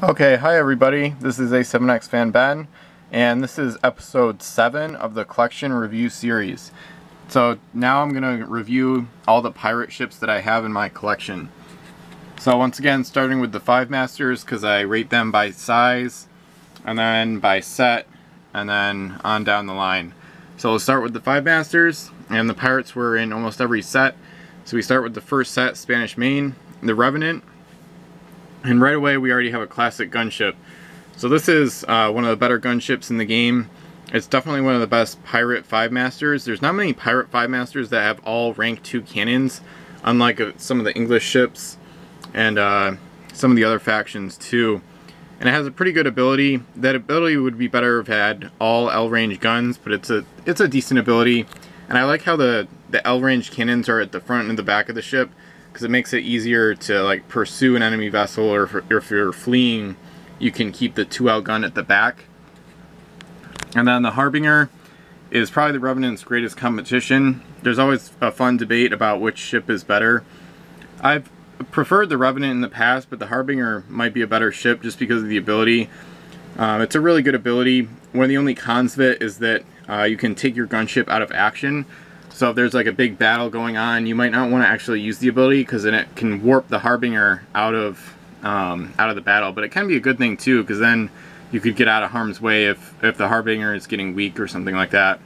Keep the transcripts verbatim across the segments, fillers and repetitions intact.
Okay, hi everybody, this is A seven X Fan Ben, and this is episode seven of the collection review series. So now I'm going to review all the pirate ships that I have in my collection. So once again, starting with the Five Masters, because I rate them by size, and then by set, and then on down the line. So we'll start with the Five Masters, and the pirates were in almost every set. So we start with the first set, Spanish Main, the Revenant. And right away we already have a classic gunship. So this is uh, one of the better gunships in the game. It's definitely one of the best pirate five masters. There's not many pirate five masters that have all rank two cannons, unlike uh, some of the English ships and uh, some of the other factions too. And it has a pretty good ability. That ability would be better if it had all L range guns, but it's a it's a decent ability. And I like how the, the L range cannons are at the front and the back of the ship, because it makes it easier to like pursue an enemy vessel, or if, or if you're fleeing, you can keep the two L gun at the back. And then the Harbinger is probably the Revenant's greatest competition. There's always a fun debate about which ship is better. I've preferred the Revenant in the past, but the Harbinger might be a better ship just because of the ability. Um, it's a really good ability. One of the only cons of it is that uh, you can take your gunship out of action. So if there's like a big battle going on, you might not want to actually use the ability, because then it can warp the Harbinger out of um, out of the battle. But it can be a good thing too, because then you could get out of harm's way if, if the Harbinger is getting weak or something like that.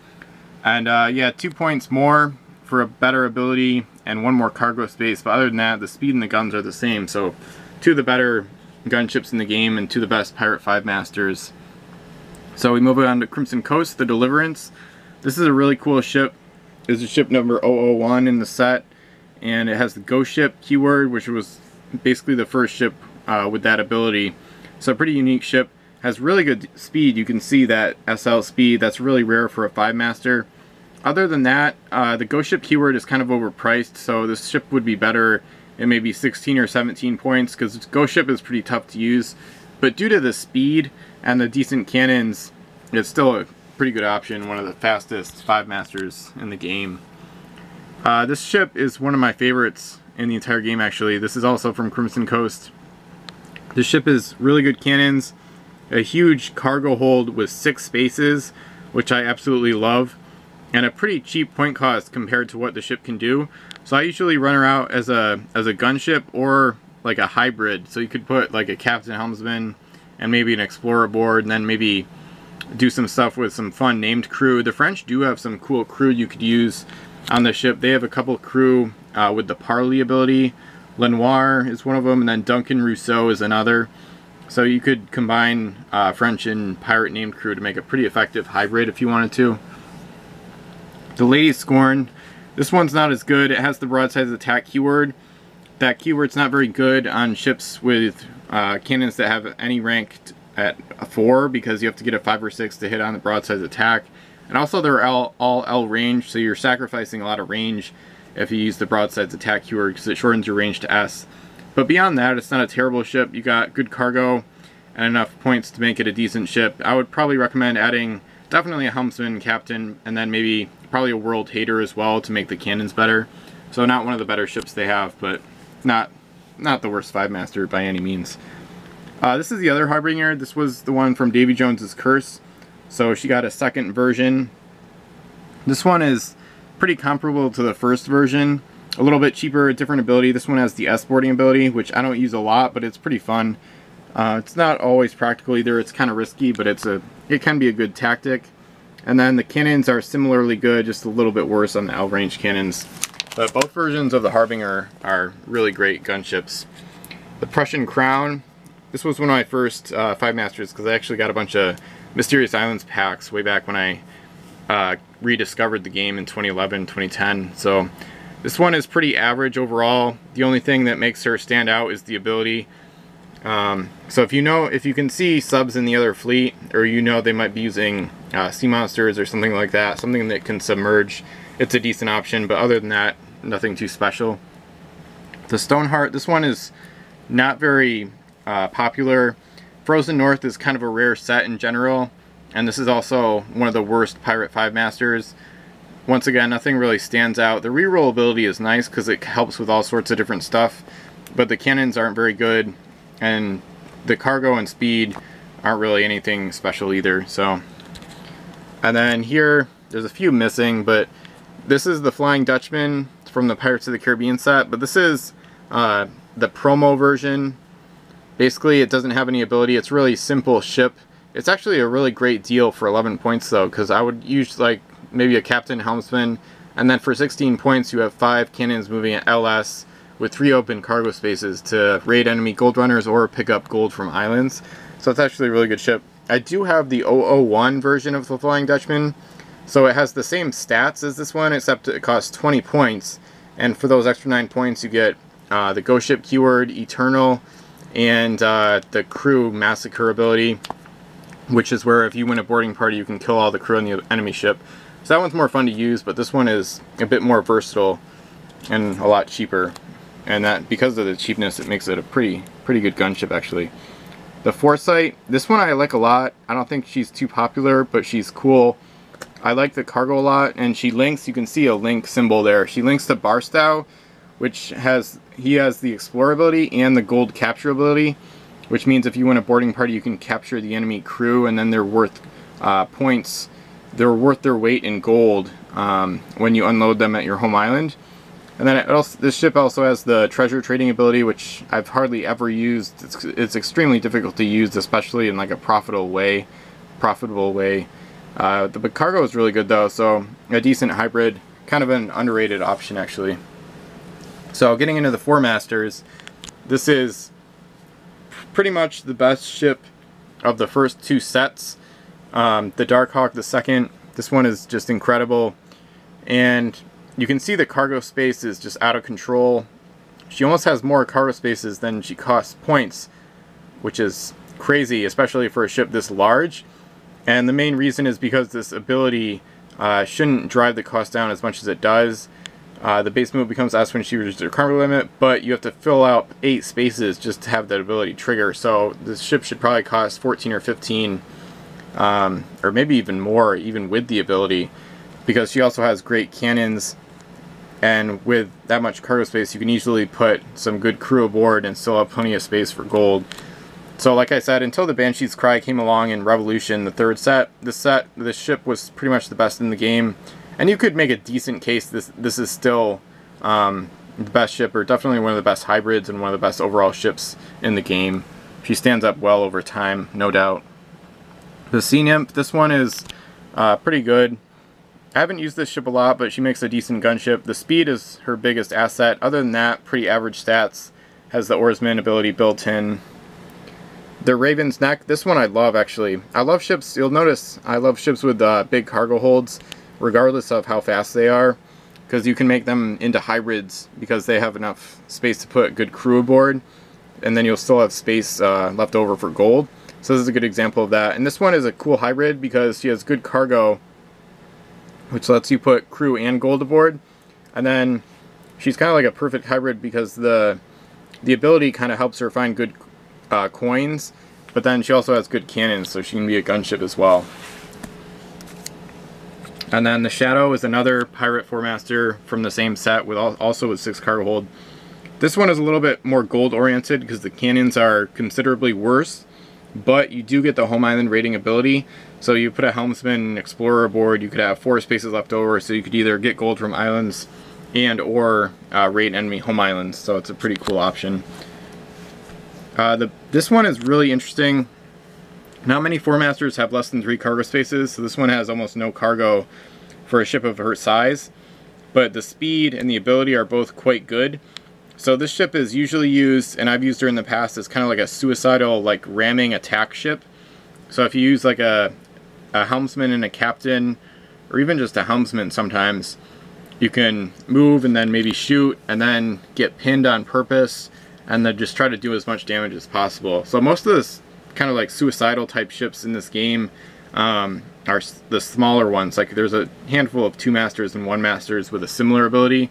And uh, yeah, two points more for a better ability and one more cargo space. But other than that, the speed and the guns are the same. So two of the better gunships in the game and two of the best Pirate Five Masters. So we move on to Crimson Coast, the Deliverance. This is a really cool ship. This is ship number zero zero one in the set, and it has the ghost ship keyword, which was basically the first ship uh, with that ability. So a pretty unique ship, has really good speed. You can see that S L speed, that's really rare for a five master. Other than that, uh, the ghost ship keyword is kind of overpriced, so this ship would be better at maybe sixteen or seventeen points, because ghost ship is pretty tough to use, but due to the speed and the decent cannons, it's still a pretty good option, one of the fastest five masters in the game. Uh, this ship is one of my favorites in the entire game actually. This is also from Crimson Coast. The ship has really good cannons, a huge cargo hold with six spaces, which I absolutely love, and a pretty cheap point cost compared to what the ship can do. So I usually run her out as a as a gunship or like a hybrid. So you could put like a captain helmsman and maybe an explorer aboard, and then maybe do some stuff with some fun named crew. The French do have some cool crew you could use on the ship. They have a couple crew uh, with the Parley ability. Lenoir is one of them, and then Duncan Rousseau is another. So you could combine uh, French and pirate named crew to make a pretty effective hybrid if you wanted to. The Lady Scorn, this one's not as good. It has the broadside attack keyword. That keyword's not very good on ships with uh, cannons that have any ranked at a four, because you have to get a five or six to hit on the broadside attack, and also they're all, all L range, so you're sacrificing a lot of range if you use the broadside attack keyword, because it shortens your range to S. But beyond that, it's not a terrible ship. You got good cargo and enough points to make it a decent ship. I would probably recommend adding definitely a helmsman, captain, and then maybe probably a world hater as well to make the cannons better. So not one of the better ships they have, but not not the worst five master by any means. Uh, this is the other Harbinger. This was the one from Davy Jones's Curse, so she got a second version. This one is pretty comparable to the first version, a little bit cheaper, different ability. This one has the S-boarding ability, which I don't use a lot, but it's pretty fun. Uh, it's not always practical either. It's kind of risky, but it's a it can be a good tactic. And then the cannons are similarly good, just a little bit worse on the L range cannons. But both versions of the Harbinger are really great gunships. The Prussian Crown. This was one of my first uh, Five Masters, because I actually got a bunch of Mysterious Islands packs way back when I uh, rediscovered the game in twenty eleven, twenty ten. So this one is pretty average overall. The only thing that makes her stand out is the ability. Um, so if you know, if you can see subs in the other fleet, or you know they might be using uh, sea monsters or something like that, something that can submerge, it's a decent option. But other than that, nothing too special. The Stoneheart, this one is not very Uh, popular. Frozen North is kind of a rare set in general, and this is also one of the worst Pirate Five Masters. Once again, nothing really stands out. The reroll ability is nice because it helps with all sorts of different stuff, but the cannons aren't very good, and the cargo and speed aren't really anything special either. So, and then here there's a few missing, but this is the Flying Dutchman from the Pirates of the Caribbean set, but this is uh, the promo version. Basically, it doesn't have any ability. It's really simple ship. It's actually a really great deal for eleven points though, because I would use like maybe a captain, helmsman, and then for sixteen points you have five cannons moving at L S with three open cargo spaces to raid enemy gold runners or pick up gold from islands. So it's actually a really good ship. I do have the oh oh one version of the Flying Dutchman, so it has the same stats as this one except it costs twenty points, and for those extra nine points you get uh, the ghost ship keyword, eternal, and uh, the crew massacre ability, which is where if you win a boarding party you can kill all the crew on the enemy ship. So that one's more fun to use, but this one is a bit more versatile and a lot cheaper, and that because of the cheapness it makes it a pretty pretty good gunship actually. The Foresight, this one I like a lot. I don't think she's too popular, but she's cool. I like the cargo a lot, and she links, you can see a link symbol there. She links to Barstow, which has, he has the Explorer ability and the Gold Capture ability, which means if you win a boarding party you can capture the enemy crew, and then they're worth uh, points. They're worth their weight in gold um, when you unload them at your home island. And then it also, this ship also has the treasure trading ability, which I've hardly ever used. It's, it's extremely difficult to use, especially in like a profitable way. Profitable way. Uh, the cargo is really good though, so a decent hybrid, kind of an underrated option actually. So getting into the Four Masters, this is pretty much the best ship of the first two sets. Um, the Darkhawk the second, this one is just incredible, and you can see the cargo space is just out of control. She almost has more cargo spaces than she costs points, which is crazy, especially for a ship this large. And the main reason is because this ability uh, shouldn't drive the cost down as much as it does. Uh, the base move becomes S when she reaches her cargo limit, but you have to fill out eight spaces just to have that ability trigger, so this ship should probably cost fourteen or fifteen. Um, or maybe even more, even with the ability, because she also has great cannons, and with that much cargo space you can easily put some good crew aboard and still have plenty of space for gold. So like I said, until the Banshee's Cry came along in Revolution, the third set, this set, this ship was pretty much the best in the game, and you could make a decent case this, this is still um, the best ship, or definitely one of the best hybrids and one of the best overall ships in the game. She stands up well over time, no doubt. The Sea Nymph, this one is uh, pretty good. I haven't used this ship a lot, but she makes a decent gunship. The speed is her biggest asset. Other than that, pretty average stats. Has the oarsman ability built in. The Raven's Neck, this one I love actually. I love ships, you'll notice, I love ships with uh, big cargo holds, regardless of how fast they are, because you can make them into hybrids because they have enough space to put good crew aboard, and then you'll still have space uh, left over for gold. So this is a good example of that. And this one is a cool hybrid because she has good cargo, which lets you put crew and gold aboard. And then she's kind of like a perfect hybrid because the the ability kind of helps her find good uh, coins, but then she also has good cannons, so she can be a gunship as well. And then the Shadow is another pirate four master from the same set, with all, also with six cargo hold. This one is a little bit more gold oriented because the cannons are considerably worse, but you do get the home island raiding ability, so you put a helmsman and explorer aboard, you could have four spaces left over, so you could either get gold from islands and or uh, raid enemy home islands, so it's a pretty cool option. Uh, the, this one is really interesting. Not many four masters have less than three cargo spaces, so this one has almost no cargo for a ship of her size, but the speed and the ability are both quite good. So this ship is usually used, and I've used her in the past, as kind of like a suicidal, like, ramming attack ship. So if you use like a, a helmsman and a captain, or even just a helmsman sometimes, you can move and then maybe shoot, and then get pinned on purpose, and then just try to do as much damage as possible. So most of this kind of like suicidal type ships in this game um, are the smaller ones. Like there's a handful of two masters and one masters with a similar ability.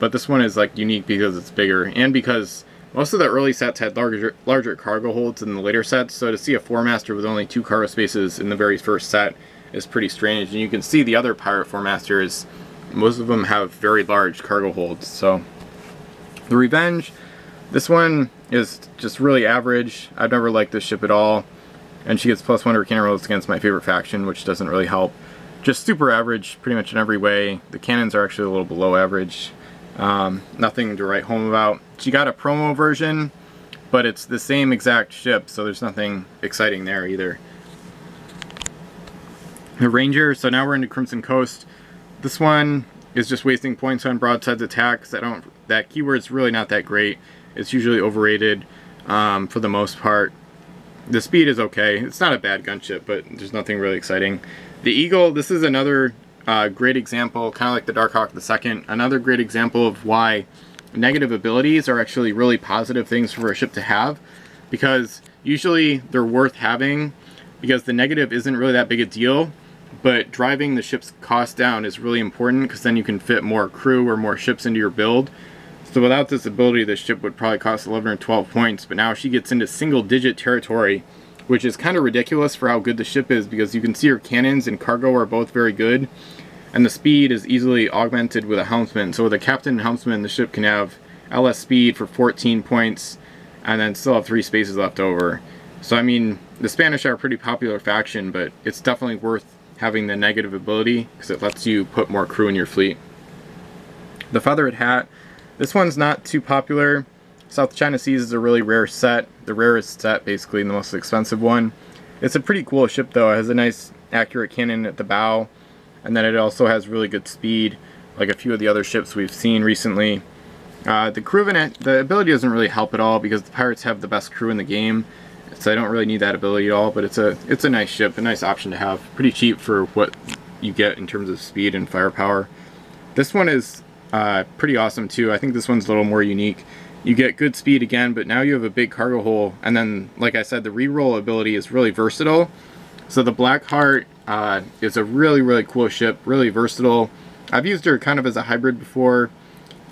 But this one is like unique because it's bigger, and because most of the early sets had larger larger cargo holds than the later sets, so to see a four master with only two cargo spaces in the very first set is pretty strange. And you can see the other pirate four masters, most of them have very large cargo holds. So the Revenge, this one is just really average. I've never liked this ship at all. And she gets plus one to her cannon rolls against my favorite faction, which doesn't really help. Just super average pretty much in every way. The cannons are actually a little below average. Um, nothing to write home about. She got a promo version, but it's the same exact ship, so there's nothing exciting there either. The Ranger, so now we're into Crimson Coast. This one is just wasting points on broadsides attacks. I don't, that keyword's really not that great. It's usually overrated um, for the most part. The speed is okay. It's not a bad gunship, but there's nothing really exciting. The Eagle, this is another uh, great example, kind of like the Darkhawk the second, another great example of why negative abilities are actually really positive things for a ship to have, because usually they're worth having because the negative isn't really that big a deal, but driving the ship's cost down is really important because then you can fit more crew or more ships into your build. So without this ability, this ship would probably cost eleven or twelve points, but now she gets into single digit territory, which is kind of ridiculous for how good the ship is, because you can see her cannons and cargo are both very good, and the speed is easily augmented with a helmsman. So with a captain and helmsman, the ship can have L S speed for fourteen points and then still have three spaces left over. So I mean, the Spanish are a pretty popular faction, but it's definitely worth having the negative ability because it lets you put more crew in your fleet. The Feathered Hat, this one's not too popular. South China Seas is a really rare set, the rarest set basically and the most expensive one. It's a pretty cool ship though. It has a nice accurate cannon at the bow, and then it also has really good speed like a few of the other ships we've seen recently. Uh, the crew event, the ability doesn't really help at all because the pirates have the best crew in the game, so I don't really need that ability at all, but it's a it's a nice ship, a nice option to have. Pretty cheap for what you get in terms of speed and firepower. This one is uh, pretty awesome too. I think this one's a little more unique. You get good speed again, but now you have a big cargo hole, and then, like I said, the reroll ability is really versatile. So the Blackheart uh, is a really, really cool ship, really versatile. I've used her kind of as a hybrid before.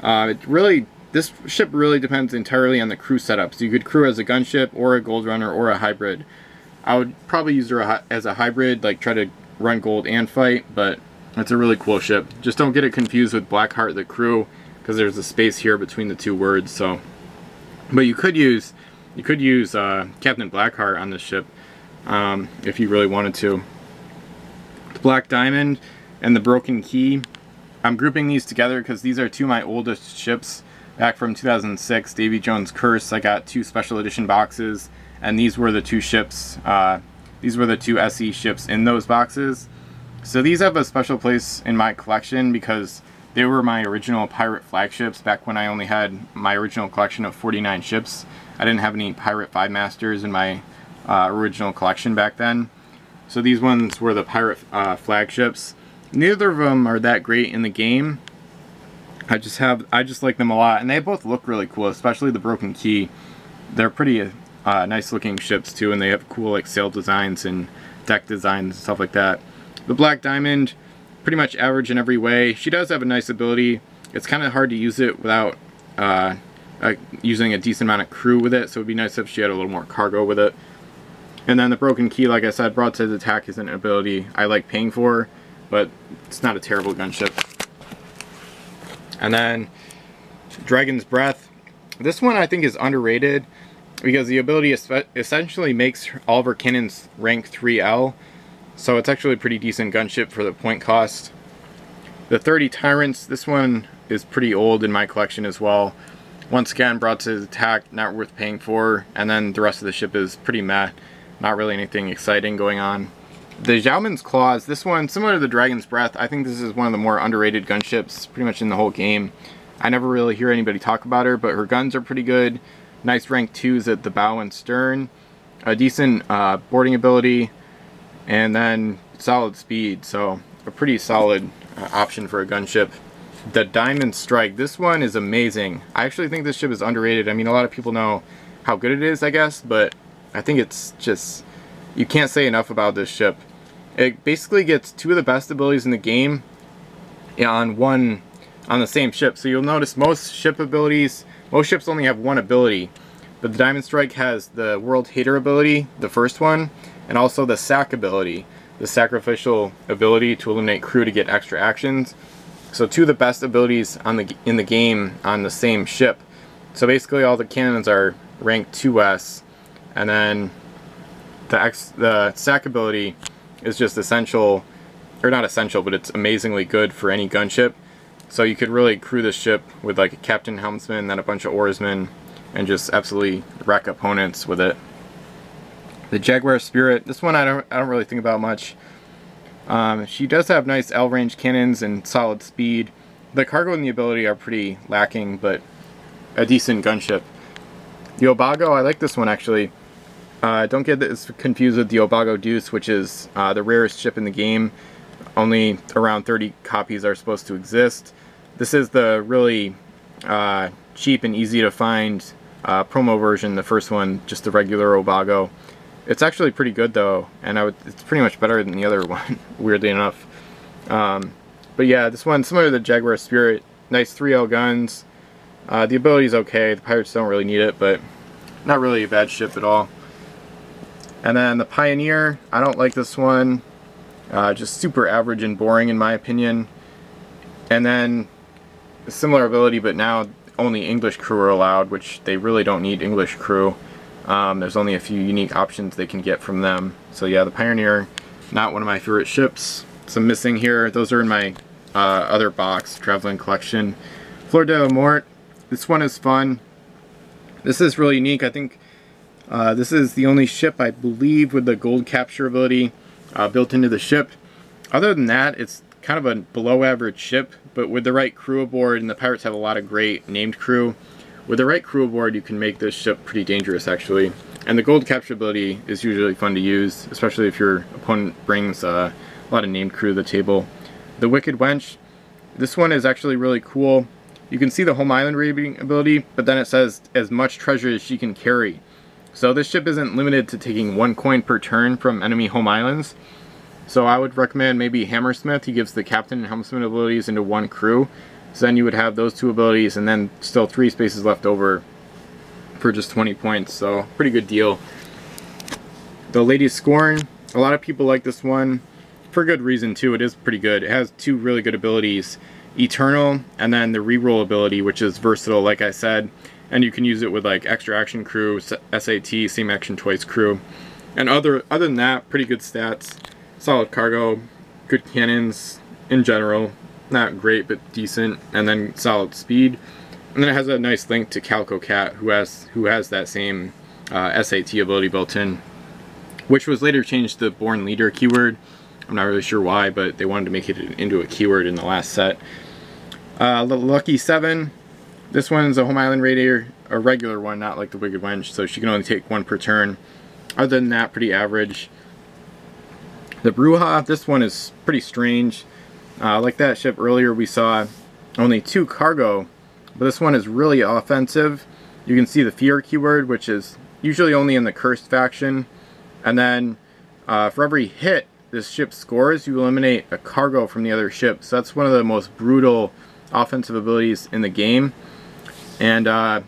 Uh, it really, this ship really depends entirely on the crew setup. So you could crew as a gunship, or a gold runner, or a hybrid. I would probably use her as a hybrid, like try to run gold and fight, but it's a really cool ship. Just don't get it confused with Blackheart the crew, because there's a space here between the two words. So, but you could use you could use uh, Captain Blackheart on this ship um, if you really wanted to. The Black Diamond and the Broken Key. I'm grouping these together because these are two of my oldest ships back from two thousand six. Davy Jones's Curse. I got two special edition boxes, and these were the two ships. Uh, these were the two S E ships in those boxes. So these have a special place in my collection because they were my original pirate flagships back when I only had my original collection of forty-nine ships. I didn't have any pirate five masters in my uh, original collection back then. So these ones were the pirate uh, flagships. Neither of them are that great in the game. I just have, I just like them a lot, and they both look really cool, especially the Broken Key. They're pretty uh, nice looking ships too, and they have cool like sail designs and deck designs and stuff like that. The Black Diamond, pretty much average in every way. She does have a nice ability. It's kind of hard to use it without uh, uh, using a decent amount of crew with it, so it would be nice if she had a little more cargo with it. And then the Broken Key, like I said, broadside attack is an ability I like paying for, but it's not a terrible gunship. And then Dragon's Breath. This one I think is underrated because the ability essentially makes all of her cannons rank three L. So it's actually a pretty decent gunship for the point cost. The thirty Tyrants, this one is pretty old in my collection as well. Once again, broadside attack, not worth paying for, and then the rest of the ship is pretty meh. Not really anything exciting going on. The Xiaoman's Claws, this one, similar to the Dragon's Breath, I think this is one of the more underrated gunships pretty much in the whole game. I never really hear anybody talk about her, but her guns are pretty good. Nice rank twos at the bow and stern. A decent uh, boarding ability, and then solid speed, so a pretty solid uh, option for a gunship. The Diamond Strike, this one is amazing. I actually think this ship is underrated. I mean, a lot of people know how good it is, I guess, but I think it's just, you can't say enough about this ship. It basically gets two of the best abilities in the game on one, on the same ship. So you'll notice most ship abilities, most ships only have one ability, but the Diamond Strike has the World Hater ability, the first one, and also the sack ability, the sacrificial ability to eliminate crew to get extra actions. So two of the best abilities on the in the game on the same ship. So basically all the cannons are rank two S, and then the X, the stack ability is just essential, or not essential, but it's amazingly good for any gunship. So you could really crew this ship with like a captain helmsman, then a bunch of oarsmen, and just absolutely wreck opponents with it. The Jaguar Spirit, this one I don't, I don't really think about much. Um, she does have nice L range cannons and solid speed. The cargo and the ability are pretty lacking, but a decent gunship. The Obago, I like this one actually. Uh, don't get this confused with the Obago Deuce, which is uh, the rarest ship in the game. Only around thirty copies are supposed to exist. This is the really uh, cheap and easy to find uh, promo version, the first one, just the regular Obago. It's actually pretty good though, and I would, it's pretty much better than the other one, weirdly enough. Um, but yeah, this one, similar to the Jaguar Spirit, nice three L guns. Uh, the ability is okay, the pirates don't really need it, but not really a bad ship at all. And then the Pioneer, I don't like this one. Uh, just super average and boring in my opinion. And then a similar ability, but now only English crew are allowed, which they really don't need English crew. Um, there's only a few unique options they can get from them. So yeah, the Pioneer, not one of my favorite ships. Some missing here. Those are in my uh, other box, Traveling Collection. Fleur de la Mort. This one is fun. This is really unique. I think uh, this is the only ship, I believe, with the gold capture ability uh, built into the ship. Other than that, it's kind of a below average ship, but with the right crew aboard, and the pirates have a lot of great named crew, with the right crew aboard, you can make this ship pretty dangerous, actually. And the gold capture ability is usually fun to use, especially if your opponent brings uh, a lot of named crew to the table. The Wicked Wench, this one is actually really cool. You can see the home island raiding ability, but then it says as much treasure as she can carry. So this ship isn't limited to taking one coin per turn from enemy home islands. So I would recommend maybe Hammersmith. He gives the captain and helmsman abilities into one crew. So then you would have those two abilities and then still three spaces left over for just twenty points, so pretty good deal. The Lady Scorn, a lot of people like this one for good reason too. It is pretty good. It has two really good abilities, Eternal and then the reroll ability, which is versatile like I said, and you can use it with like extra action crew, S A T, same action twice crew, and other other than that, pretty good stats, solid cargo, good cannons in general. Not great, but decent, and then solid speed. And then it has a nice link to Calco Cat, who has who has that same uh, S A T ability built in, which was later changed to Born Leader keyword. I'm not really sure why, but they wanted to make it into a keyword in the last set. Uh, Lucky Seven. This one's a home island raider, a regular one, not like the Wicked Wench, so she can only take one per turn. Other than that, pretty average. The Bruja. This one is pretty strange. Uh, like that ship earlier, we saw only two cargo, but this one is really offensive. You can see the fear keyword, which is usually only in the cursed faction, and then uh, for every hit this ship scores, you eliminate a cargo from the other ship. So that's one of the most brutal offensive abilities in the game, and uh,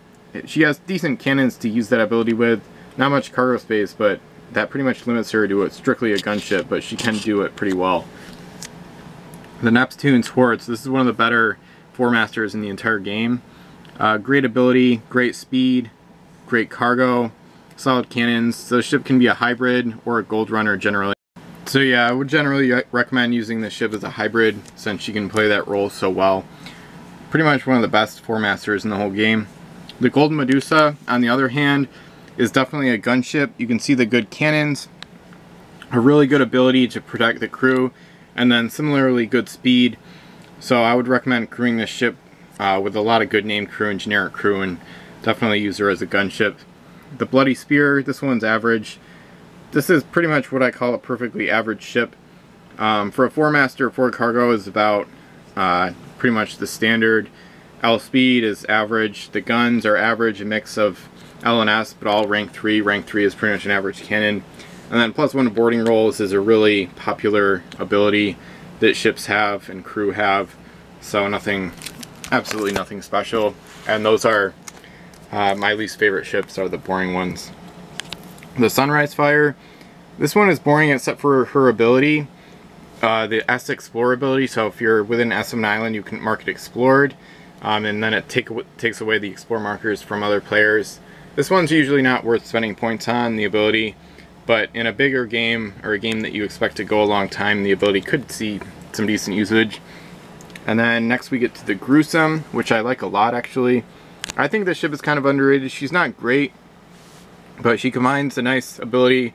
she has decent cannons to use that ability with, not much cargo space, but that pretty much limits her to strictly a gunship, but she can do it pretty well. The Neptune's Horde, so this is one of the better four masters in the entire game. Uh, great ability, great speed, great cargo, solid cannons. So the ship can be a hybrid or a gold runner generally. So yeah, I would generally recommend using this ship as a hybrid since she can play that role so well. Pretty much one of the best four masters in the whole game. The Golden Medusa, on the other hand, is definitely a gunship. You can see the good cannons, a really good ability to protect the crew, and then similarly good speed. So I would recommend crewing this ship uh, with a lot of good named crew and generic crew, and definitely use her as a gunship. The Bloody Spear, this one's average. This is pretty much what I call a perfectly average ship. Um, for a four master, four cargo is about uh, pretty much the standard. L speed is average. The guns are average, a mix of L and S, but all rank three. Rank three is pretty much an average cannon. And then plus one boarding rolls is a really popular ability that ships have and crew have. So nothing, absolutely nothing special. And those are uh, my least favorite ships are the boring ones. The Sunrise Fire. This one is boring except for her ability. Uh, the S Explorer ability. So if you're within S of an island, you can mark it explored. Um, and then it take, takes away the explore markers from other players. This one's usually not worth spending points on, the ability, but in a bigger game, or a game that you expect to go a long time, the ability could see some decent usage. And then next we get to the Gruesome, which I like a lot actually. I think this ship is kind of underrated. She's not great, but she combines a nice ability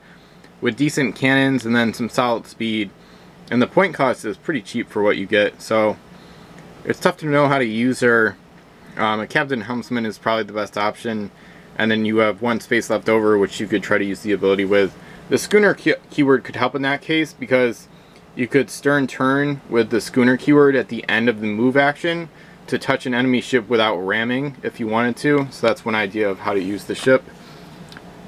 with decent cannons and then some solid speed. And the point cost is pretty cheap for what you get, so it's tough to know how to use her. Um, a Captain Helmsman is probably the best option, and then you have one space left over which you could try to use the ability with. The Schooner key keyword could help in that case, because you could stern turn with the Schooner keyword at the end of the move action to touch an enemy ship without ramming if you wanted to, so that's one idea of how to use the ship.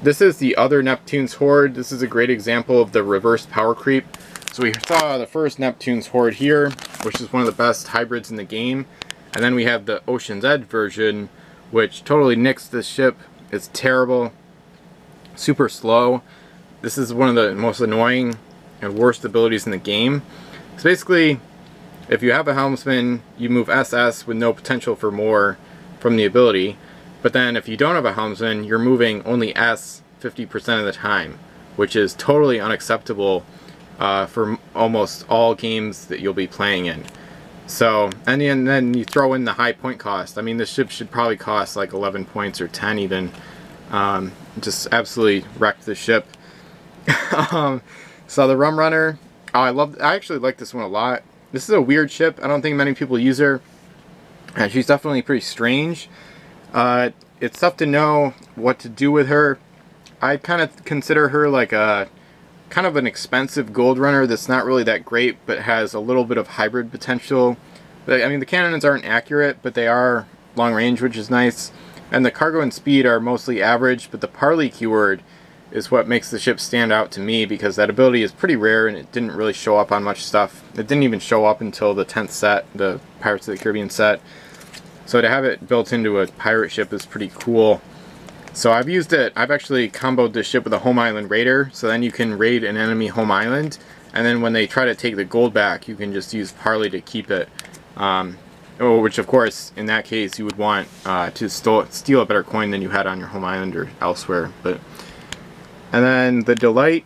This is the other Neptune's Horde. This is a great example of the reverse power creep. So we saw the first Neptune's Horde here, which is one of the best hybrids in the game. And then we have the Ocean's Edge version, which totally nicks this ship. It's terrible, super slow. This is one of the most annoying and worst abilities in the game. So basically, if you have a Helmsman, you move S S with no potential for more from the ability. But then if you don't have a Helmsman, you're moving only S fifty percent of the time, which is totally unacceptable uh, for almost all games that you'll be playing in. So, and then you throw in the high point cost. I mean, this ship should probably cost like eleven points or ten even. Um, just absolutely wrecked the ship. um, so the Rum Runner, oh, I love, I actually like this one a lot. This is a weird ship. I don't think many people use her. And she's definitely pretty strange. Uh, it's tough to know what to do with her. I kind of consider her like a kind of an expensive gold runner that's not really that great, but has a little bit of hybrid potential. I mean, the cannons aren't accurate, but they are long range, which is nice. And the cargo and speed are mostly average, but the parley keyword is what makes the ship stand out to me, because that ability is pretty rare and it didn't really show up on much stuff. It didn't even show up until the tenth set, the Pirates of the Caribbean set. So to have it built into a pirate ship is pretty cool. So I've used it, I've actually comboed this ship with a home island raider, so then you can raid an enemy home island, and then when they try to take the gold back, you can just use parley to keep it. Um, which of course, in that case, you would want uh, to steal a better coin than you had on your home island or elsewhere. But and then the Delight,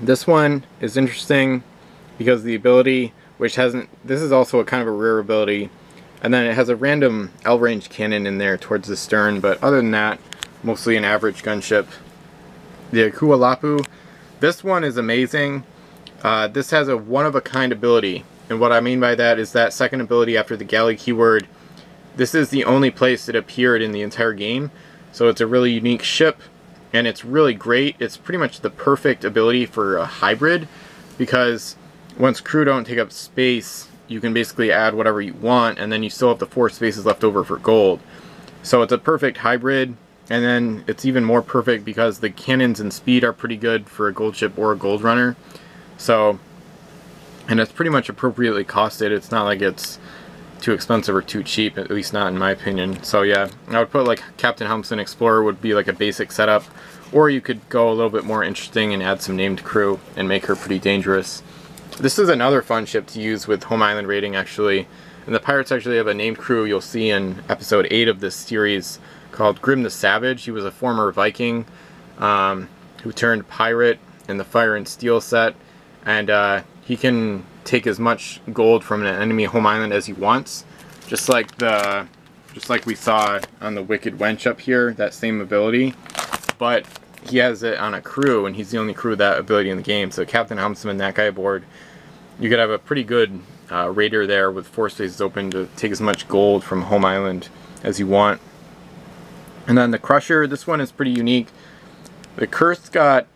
this one is interesting because the ability, which hasn't, this is also a kind of a rare ability. And then it has a random L range cannon in there towards the stern, but other than that, mostly an average gunship. The Akualapu, this one is amazing. Uh, this has a one-of-a-kind ability, and what I mean by that is that second ability after the galley keyword. This is the only place it appeared in the entire game, so it's a really unique ship, and it's really great. It's pretty much the perfect ability for a hybrid, because once crew don't take up space, you can basically add whatever you want, and then you still have the four spaces left over for gold. So it's a perfect hybrid, and then it's even more perfect because the cannons and speed are pretty good for a gold ship or a gold runner. So, and it's pretty much appropriately costed. It's not like it's too expensive or too cheap, at least not in my opinion. So yeah, I would put like Captain Helmsman Explorer would be like a basic setup, or you could go a little bit more interesting and add some named crew and make her pretty dangerous. This is another fun ship to use with home island raiding actually, and the Pirates actually have a named crew you'll see in episode eight of this series called Grim the Savage. He was a former Viking um, who turned pirate in the Fire and Steel set, and uh, he can take as much gold from an enemy home island as he wants, just like the, just like we saw on the Wicked Wench up here, that same ability, but he has it on a crew, and he's the only crew with that ability in the game. So Captain Helmsman, that guy aboard, you could have a pretty good uh, raider there with four spaces open to take as much gold from home island as you want. And then the Crusher, this one is pretty unique. The Curse got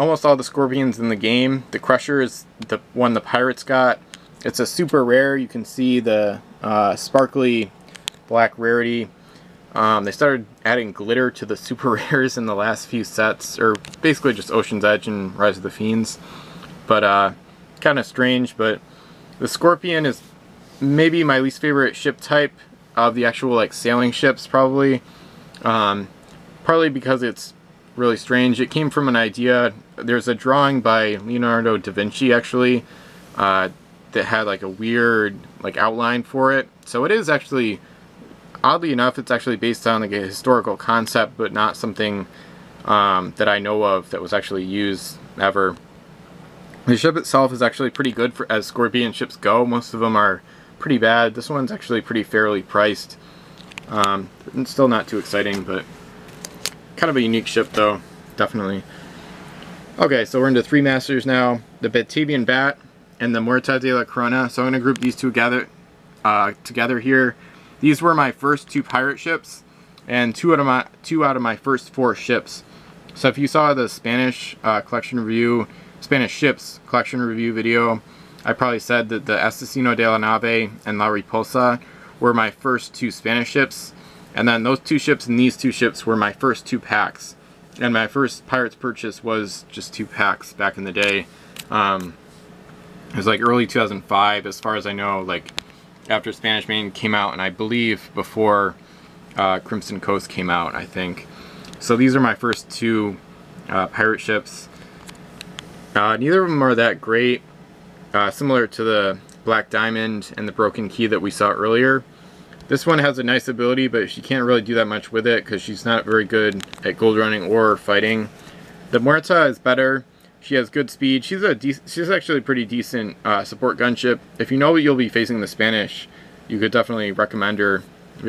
almost all the Scorpions in the game. The Crusher is the one the Pirates got. It's a super rare. You can see the uh, sparkly black rarity. Um, they started adding glitter to the super rares in the last few sets, or basically just Ocean's Edge and Rise of the Fiends, but uh, kind of strange. But the Scorpion is maybe my least favorite ship type of the actual like sailing ships, probably, um, partly because it's really strange. It came from an idea, there's a drawing by Leonardo da Vinci actually, uh, that had like a weird like outline for it, so it is actually oddly enough, it's actually based on like a historical concept, but not something um, that I know of that was actually used ever. The ship itself is actually pretty good for, as Scorpion ships go. Most of them are pretty bad. This one's actually pretty fairly priced. Um, it's still not too exciting, but kind of a unique ship though, definitely. Okay, so we're into three masters now. The Batavian Bat and the Muerta de la Corona. So I'm going to group these two together, uh, together here. These were my first two pirate ships and two out of my, two out of my first four ships. So if you saw the Spanish uh, collection review, Spanish ships collection review video, I probably said that the Asesino de la Nave and La Riposa were my first two Spanish ships, and then those two ships and these two ships were my first two packs, and my first Pirates purchase was just two packs back in the day. Um, it was like early two thousand five, as far as I know, like after Spanish Main came out, and I believe before uh, Crimson Coast came out, I think. So these are my first two uh, pirate ships. Uh, neither of them are that great, uh, similar to the Black Diamond and the Broken Key that we saw earlier. This one has a nice ability, but she can't really do that much with it because she's not very good at gold running or fighting. The Muerta is better. She has good speed. She's a de she's actually a pretty decent uh, support gunship. If you know you'll be facing the Spanish, you could definitely recommend her.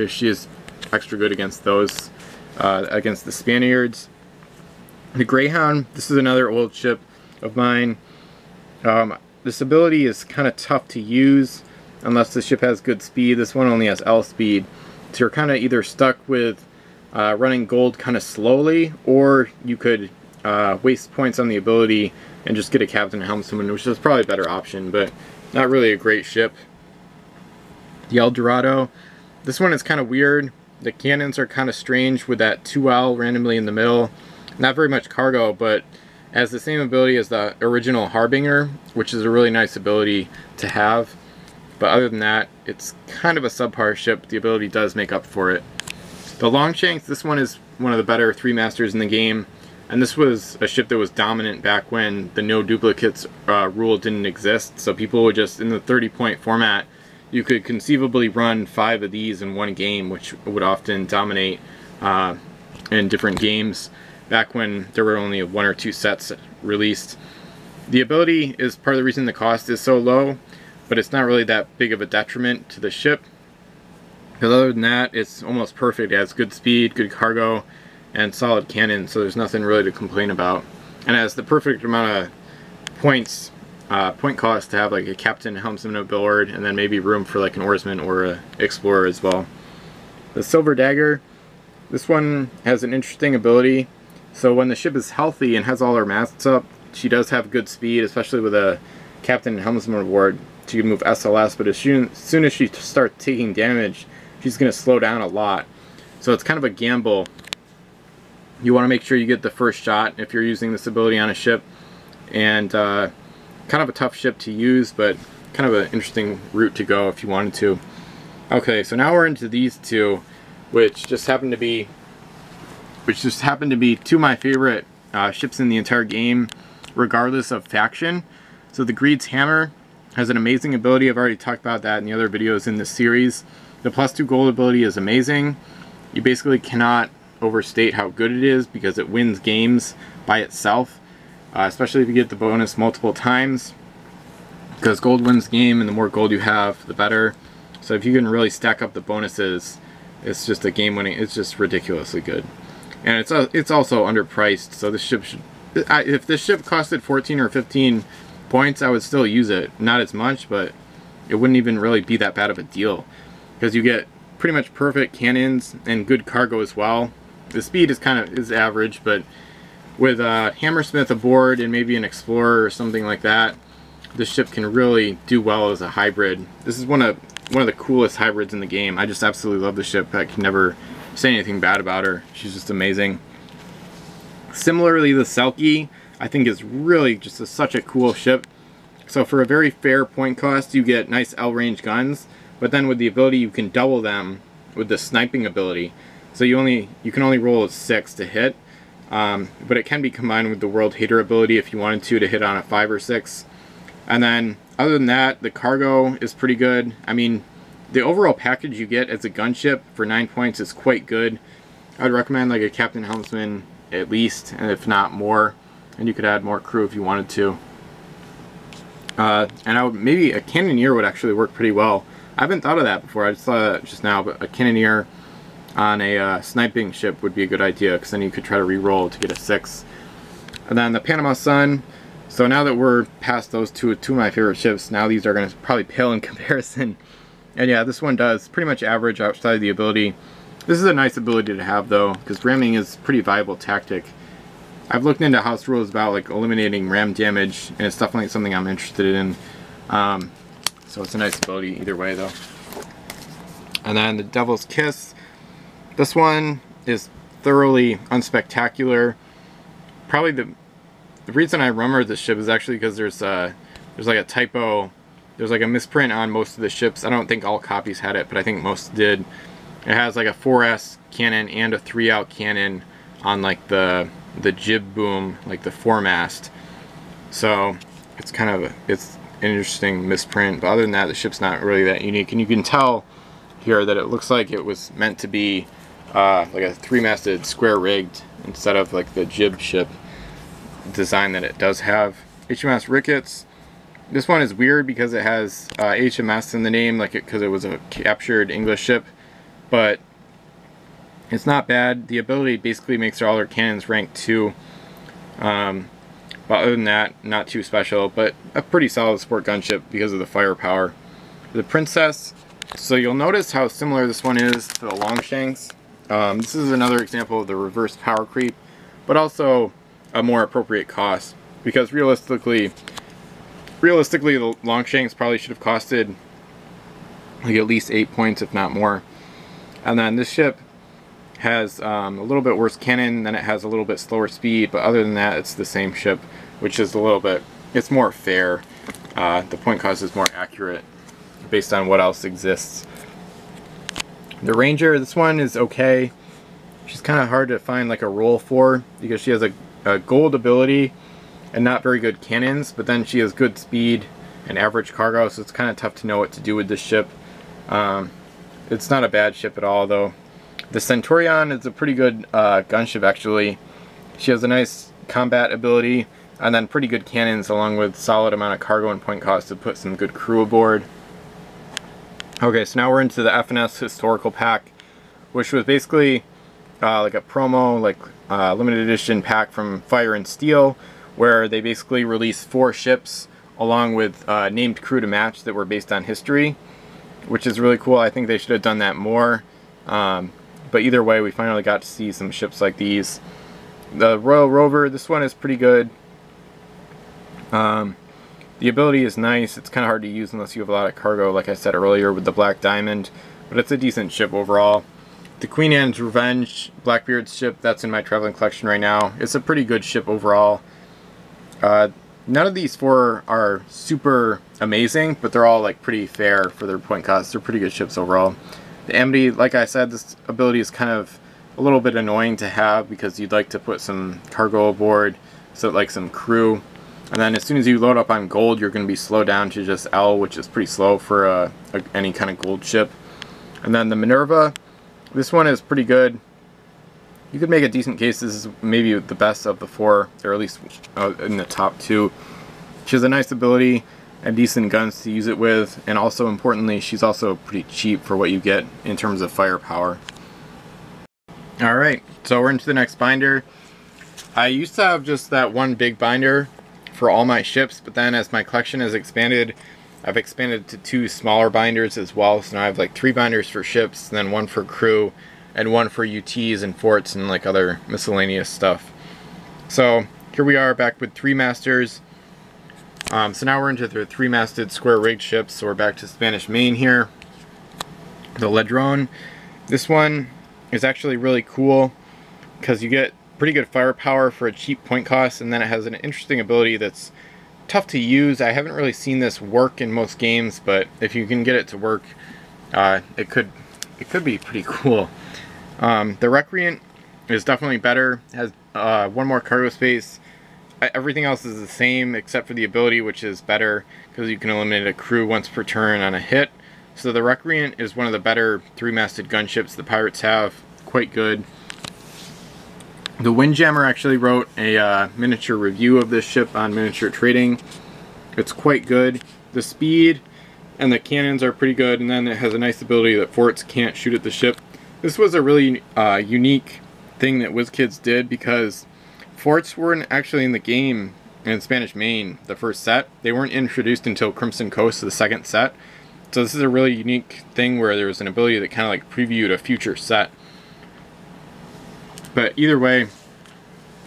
She is extra good against those, uh, against the Spaniards. The Greyhound, this is another old ship of mine. Um, this ability is kind of tough to use unless the ship has good speed. This one only has L speed, so you're kind of either stuck with uh, running gold kind of slowly, or you could uh, waste points on the ability and just get a Captain Helmsman, which is probably a better option, but not really a great ship. The El Dorado, this one is kind of weird. The cannons are kind of strange with that two L randomly in the middle. Not very much cargo, but has the same ability as the original Harbinger, which is a really nice ability to have. But other than that, it's kind of a subpar ship. The ability does make up for it. The Longshanks, this one is one of the better three masters in the game. And this was a ship that was dominant back when the no duplicates uh, rule didn't exist. So people would just, in the thirty point format, you could conceivably run five of these in one game, which would often dominate uh, in different games, back when there were only one or two sets released. The ability is part of the reason the cost is so low, but it's not really that big of a detriment to the ship, because other than that, it's almost perfect. It has good speed, good cargo, and solid cannon, so there's nothing really to complain about. And it has the perfect amount of points, uh, point cost to have like a captain, helmsman aboard, and then maybe room for like an oarsman or an explorer as well. The Silver Dagger, this one has an interesting ability. So when the ship is healthy and has all her masts up, she does have good speed, especially with a Captain Helmsman reward. She can move S L S, but as soon, as soon as she starts taking damage, she's going to slow down a lot. So it's kind of a gamble. You want to make sure you get the first shot if you're using this ability on a ship. And uh, kind of a tough ship to use, but kind of an interesting route to go if you wanted to. Okay, so now we're into these two, which just happen to be which just happened to be two of my favorite uh, ships in the entire game, regardless of faction. So the Greed's Hammer has an amazing ability. I've already talked about that in the other videos in this series. The plus two gold ability is amazing. You basically cannot overstate how good it is because it wins games by itself, uh, especially if you get the bonus multiple times, because gold wins the game, and the more gold you have, the better. So if you can really stack up the bonuses, it's just a game winning, it's just ridiculously good. And it's uh, it's also underpriced, so this ship should, I, if this ship costed fourteen or fifteen points, I would still use it. Not as much, but it wouldn't even really be that bad of a deal, because you get pretty much perfect cannons and good cargo as well. The speed is kind of is average, but with a hammersmith aboard and maybe an explorer or something like that, this ship can really do well as a hybrid. This is one of one of the coolest hybrids in the game. I just absolutely love the ship. I can never say anything bad about her. She's just amazing. Similarly, the Selkie, I think, is really just a, such a cool ship. So for a very fair point cost, you get nice L range guns, but then with the ability you can double them with the sniping ability. So you only you can only roll a six to hit, um, but it can be combined with the World Hater ability if you wanted to to hit on a five or six. And then other than that, the cargo is pretty good. I mean, the overall package you get as a gunship for nine points is quite good. I'd recommend like a Captain Helmsman at least, and if not more, and you could add more crew if you wanted to. Uh, and I would, maybe a Cannoneer would actually work pretty well. I haven't thought of that before, I just thought of it just now, but a Cannoneer on a uh, sniping ship would be a good idea, because then you could try to re-roll to get a six. And then the Panama Sun, so now that we're past those two, two of my favorite ships, now these are going to probably pale in comparison. And yeah, this one does pretty much average outside of the ability. This is a nice ability to have though, because ramming is a pretty viable tactic. I've looked into house rules about like eliminating ram damage, and it's definitely something I'm interested in. Um, so it's a nice ability either way though. And then the Devil's Kiss. This one is thoroughly unspectacular. Probably the, the reason I remember this ship is actually because there's a, there's like a typo, there's like a misprint on most of the ships. I don't think all copies had it, but I think most did. It has like a four S cannon and a three out cannon on like the the jib boom, like the foremast. So it's kind of a, it's an interesting misprint. But other than that, the ship's not really that unique, and you can tell here that it looks like it was meant to be uh, like a three-masted square rigged instead of like the jib ship design that it does have. H M S Ricketts. This one is weird because it has uh, H M S in the name, like it because it was a captured English ship, but it's not bad. The ability basically makes all their cannons rank two. Um, but other than that, not too special, but a pretty solid support gunship because of the firepower. The Princess. So you'll notice how similar this one is to the Longshanks. Um, this is another example of the reverse power creep, but also a more appropriate cost, because realistically, realistically the Longshanks probably should have costed like at least eight points, if not more. And then this ship has um, a little bit worse cannon, then it has a little bit slower speed, but other than that, it's the same ship, which is a little bit, it's more fair. Uh, the point cost is more accurate based on what else exists. The Ranger, this one is okay. She's kind of hard to find like a role for, because she has a, a gold ability and not very good cannons, but then she has good speed and average cargo, so it's kind of tough to know what to do with this ship. Um, it's not a bad ship at all though. The Centurion is a pretty good uh, gunship actually. She has a nice combat ability and then pretty good cannons along with solid amount of cargo and point cost to put some good crew aboard. Okay, so now we're into the F N S Historical Pack, which was basically uh, like a promo, like uh, limited edition pack from Fire and Steel, where they basically released four ships along with uh, named crew to match that were based on history, which is really cool. I think they should have done that more. Um, but either way, we finally got to see some ships like these. The Royal Rover, this one is pretty good. Um, The ability is nice. It's kind of hard to use unless you have a lot of cargo, like I said earlier with the Black Diamond, but it's a decent ship overall. The Queen Anne's Revenge, Blackbeard's ship, that's in my traveling collection right now. It's a pretty good ship overall. Uh, none of these four are super amazing, but they're all like pretty fair for their point costs. They're pretty good ships overall. The Amity, like I said, this ability is kind of a little bit annoying to have because you'd like to put some cargo aboard, so like some crew. And then as soon as you load up on gold, you're going to be slowed down to just L, which is pretty slow for uh, a, any kind of gold ship. And then the Minerva, this one is pretty good. You could make a decent case. This is maybe the best of the four, or at least uh, in the top two. She has a nice ability and decent guns to use it with. And also importantly, she's also pretty cheap for what you get in terms of firepower. All right, so we're into the next binder. I used to have just that one big binder for all my ships, but then as my collection has expanded, I've expanded to two smaller binders as well. So now I have like three binders for ships, and then one for crew, and one for U Ts and forts and like other miscellaneous stuff. So here we are back with three masters. Um, so now we're into the three-masted square-rigged ships. So we're back to Spanish Main here. The Ladrone. This one is actually really cool because you get pretty good firepower for a cheap point cost, and then it has an interesting ability that's tough to use. I haven't really seen this work in most games, but if you can get it to work, uh, it could it could be pretty cool. Um, the Recreant is definitely better. It has uh, one more cargo space. Everything else is the same except for the ability, which is better because you can eliminate a crew once per turn on a hit. So the Recreant is one of the better three-masted gunships the Pirates have. Quite good. The Windjammer actually wrote a uh, miniature review of this ship on Miniature Trading. It's quite good. The speed and the cannons are pretty good, and then it has a nice ability that forts can't shoot at the ship. This was a really uh, unique thing that WizKids did, because forts weren't actually in the game in Spanish Main, the first set. They weren't introduced until Crimson Coast, the second set. So this is a really unique thing where there was an ability that kind of like previewed a future set. But either way,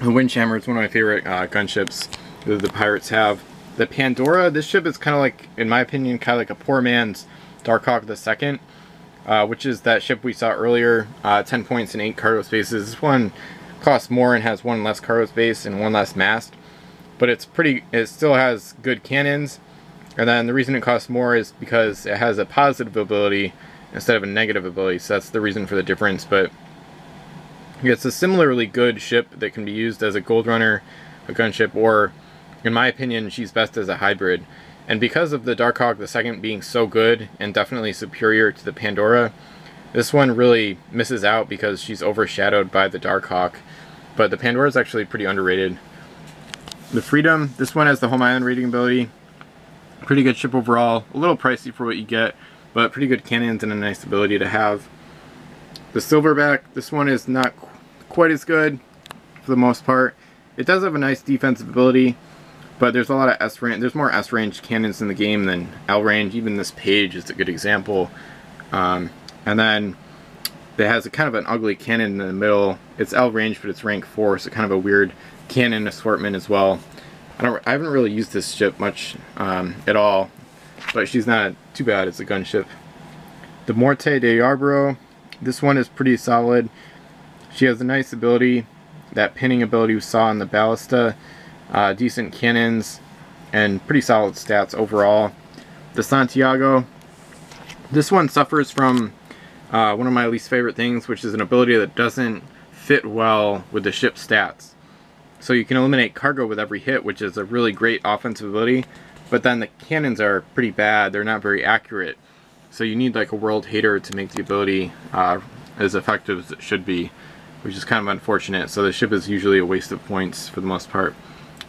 the Windjammer is one of my favorite uh, gunships that the Pirates have. The Pandora, this ship is kind of like, in my opinion, kind of like a poor man's Darkhawk the second, uh, which is that ship we saw earlier, uh, ten points and eight cargo spaces. This one costs more and has one less cargo space and one less mast, but it's pretty, it still has good cannons. And then the reason it costs more is because it has a positive ability instead of a negative ability, so that's the reason for the difference. But it's a similarly good ship that can be used as a gold runner, a gunship, or, in my opinion, she's best as a hybrid. And because of the Darkhawk the second being so good and definitely superior to the Pandora, this one really misses out because she's overshadowed by the Darkhawk. But the Pandora is actually pretty underrated. The Freedom, this one has the home island raiding ability. Pretty good ship overall, a little pricey for what you get, but pretty good cannons and a nice ability to have. The Silverback, this one is not qu quite as good for the most part. It does have a nice defensive ability, but there's a lot of S range, there's more S range cannons in the game than L range. Even this page is a good example. Um, and then it has a kind of an ugly cannon in the middle. It's L range, but it's rank four, so kind of a weird cannon assortment as well. I don't, I haven't really used this ship much um, at all, but she's not too bad as a gunship. The Morte de Yarborough, this one is pretty solid. She has a nice ability, that pinning ability we saw in the Ballista, uh, decent cannons, and pretty solid stats overall. The Santiago, this one suffers from uh, one of my least favorite things, which is an ability that doesn't fit well with the ship's stats. So you can eliminate cargo with every hit, which is a really great offensive ability, but then the cannons are pretty bad. They're not very accurate. So you need like a world hater to make the ability uh, as effective as it should be, which is kind of unfortunate. So the ship is usually a waste of points for the most part.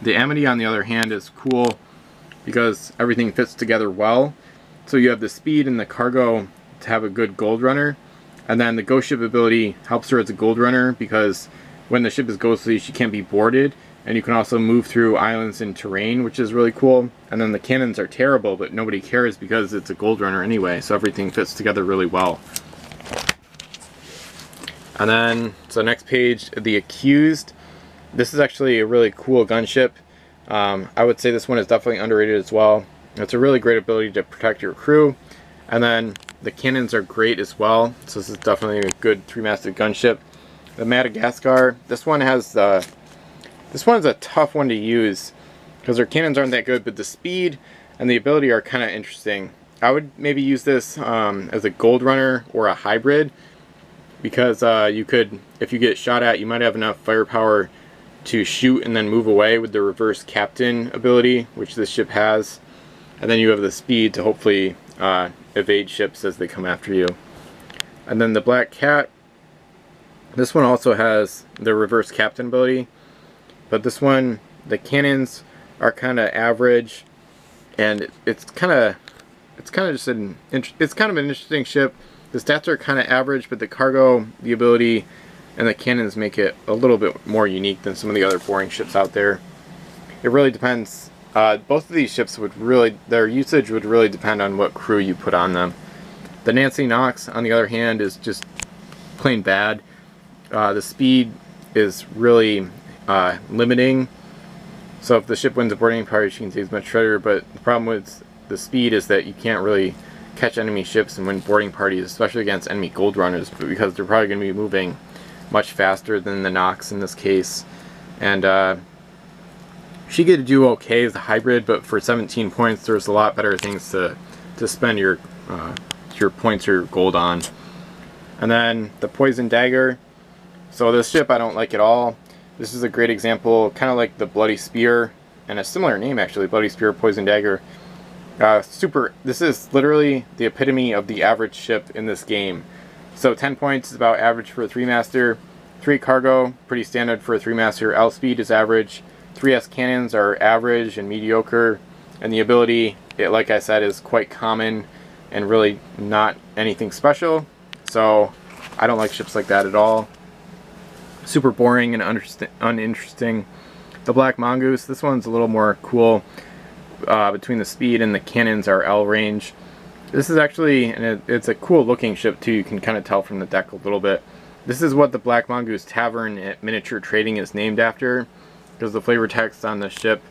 The Amity, on the other hand, is cool because everything fits together well. So you have the speed and the cargo to have a good gold runner. And then the ghost ship ability helps her as a gold runner because when the ship is ghostly, she can't be boarded, and you can also move through islands and terrain, which is really cool. And then the cannons are terrible, but nobody cares because it's a gold runner anyway, so everything fits together really well. And then, so next page, the Accused. This is actually a really cool gunship. Um, I would say this one is definitely underrated as well. It's a really great ability to protect your crew, and then the cannons are great as well, so this is definitely a good three-masted gunship. The Madagascar, this one has, uh, this one's a tough one to use because her cannons aren't that good, but the speed and the ability are kind of interesting. I would maybe use this um, as a gold runner or a hybrid because uh, you could, if you get shot at, you might have enough firepower to shoot and then move away with the reverse captain ability, which this ship has. And then you have the speed to hopefully uh, evade ships as they come after you. And then the Black Cat. This one also has the reverse captain ability, but this one, the cannons are kind of average, and it's kind of, it's kind of just an, it's kind of an interesting ship. The stats are kind of average, but the cargo, the ability, and the cannons make it a little bit more unique than some of the other boring ships out there. It really depends. Uh, both of these ships would really, their usage would really depend on what crew you put on them. The Nancy Knox, on the other hand, is just plain bad. Uh, the speed is really uh, limiting, so if the ship wins a boarding party, she can take as much treasure, but the problem with the speed is that you can't really catch enemy ships and win boarding parties, especially against enemy gold runners, because they're probably going to be moving much faster than the Nox in this case. And uh, she could do okay as a hybrid, but for seventeen points there's a lot better things to, to spend your, uh, your points or your gold on. And then the Poison Dagger. So this ship I don't like at all. This is a great example, kind of like the Bloody Spear, and a similar name actually, Bloody Spear, Poison Dagger. Uh, super. This is literally the epitome of the average ship in this game. So ten points is about average for a three master. three cargo, pretty standard for a three master. L speed is average. three S cannons are average and mediocre. And the ability, it, like I said, is quite common and really not anything special. So I don't like ships like that at all. Super boring and uninteresting. The Black Mongoose, this one's a little more cool. Uh, between the speed and the cannons are L range. This is actually, and it's a cool looking ship too, you can kind of tell from the deck a little bit. This is what the Black Mongoose Tavern at Miniature Trading is named after, because the flavor text on the ship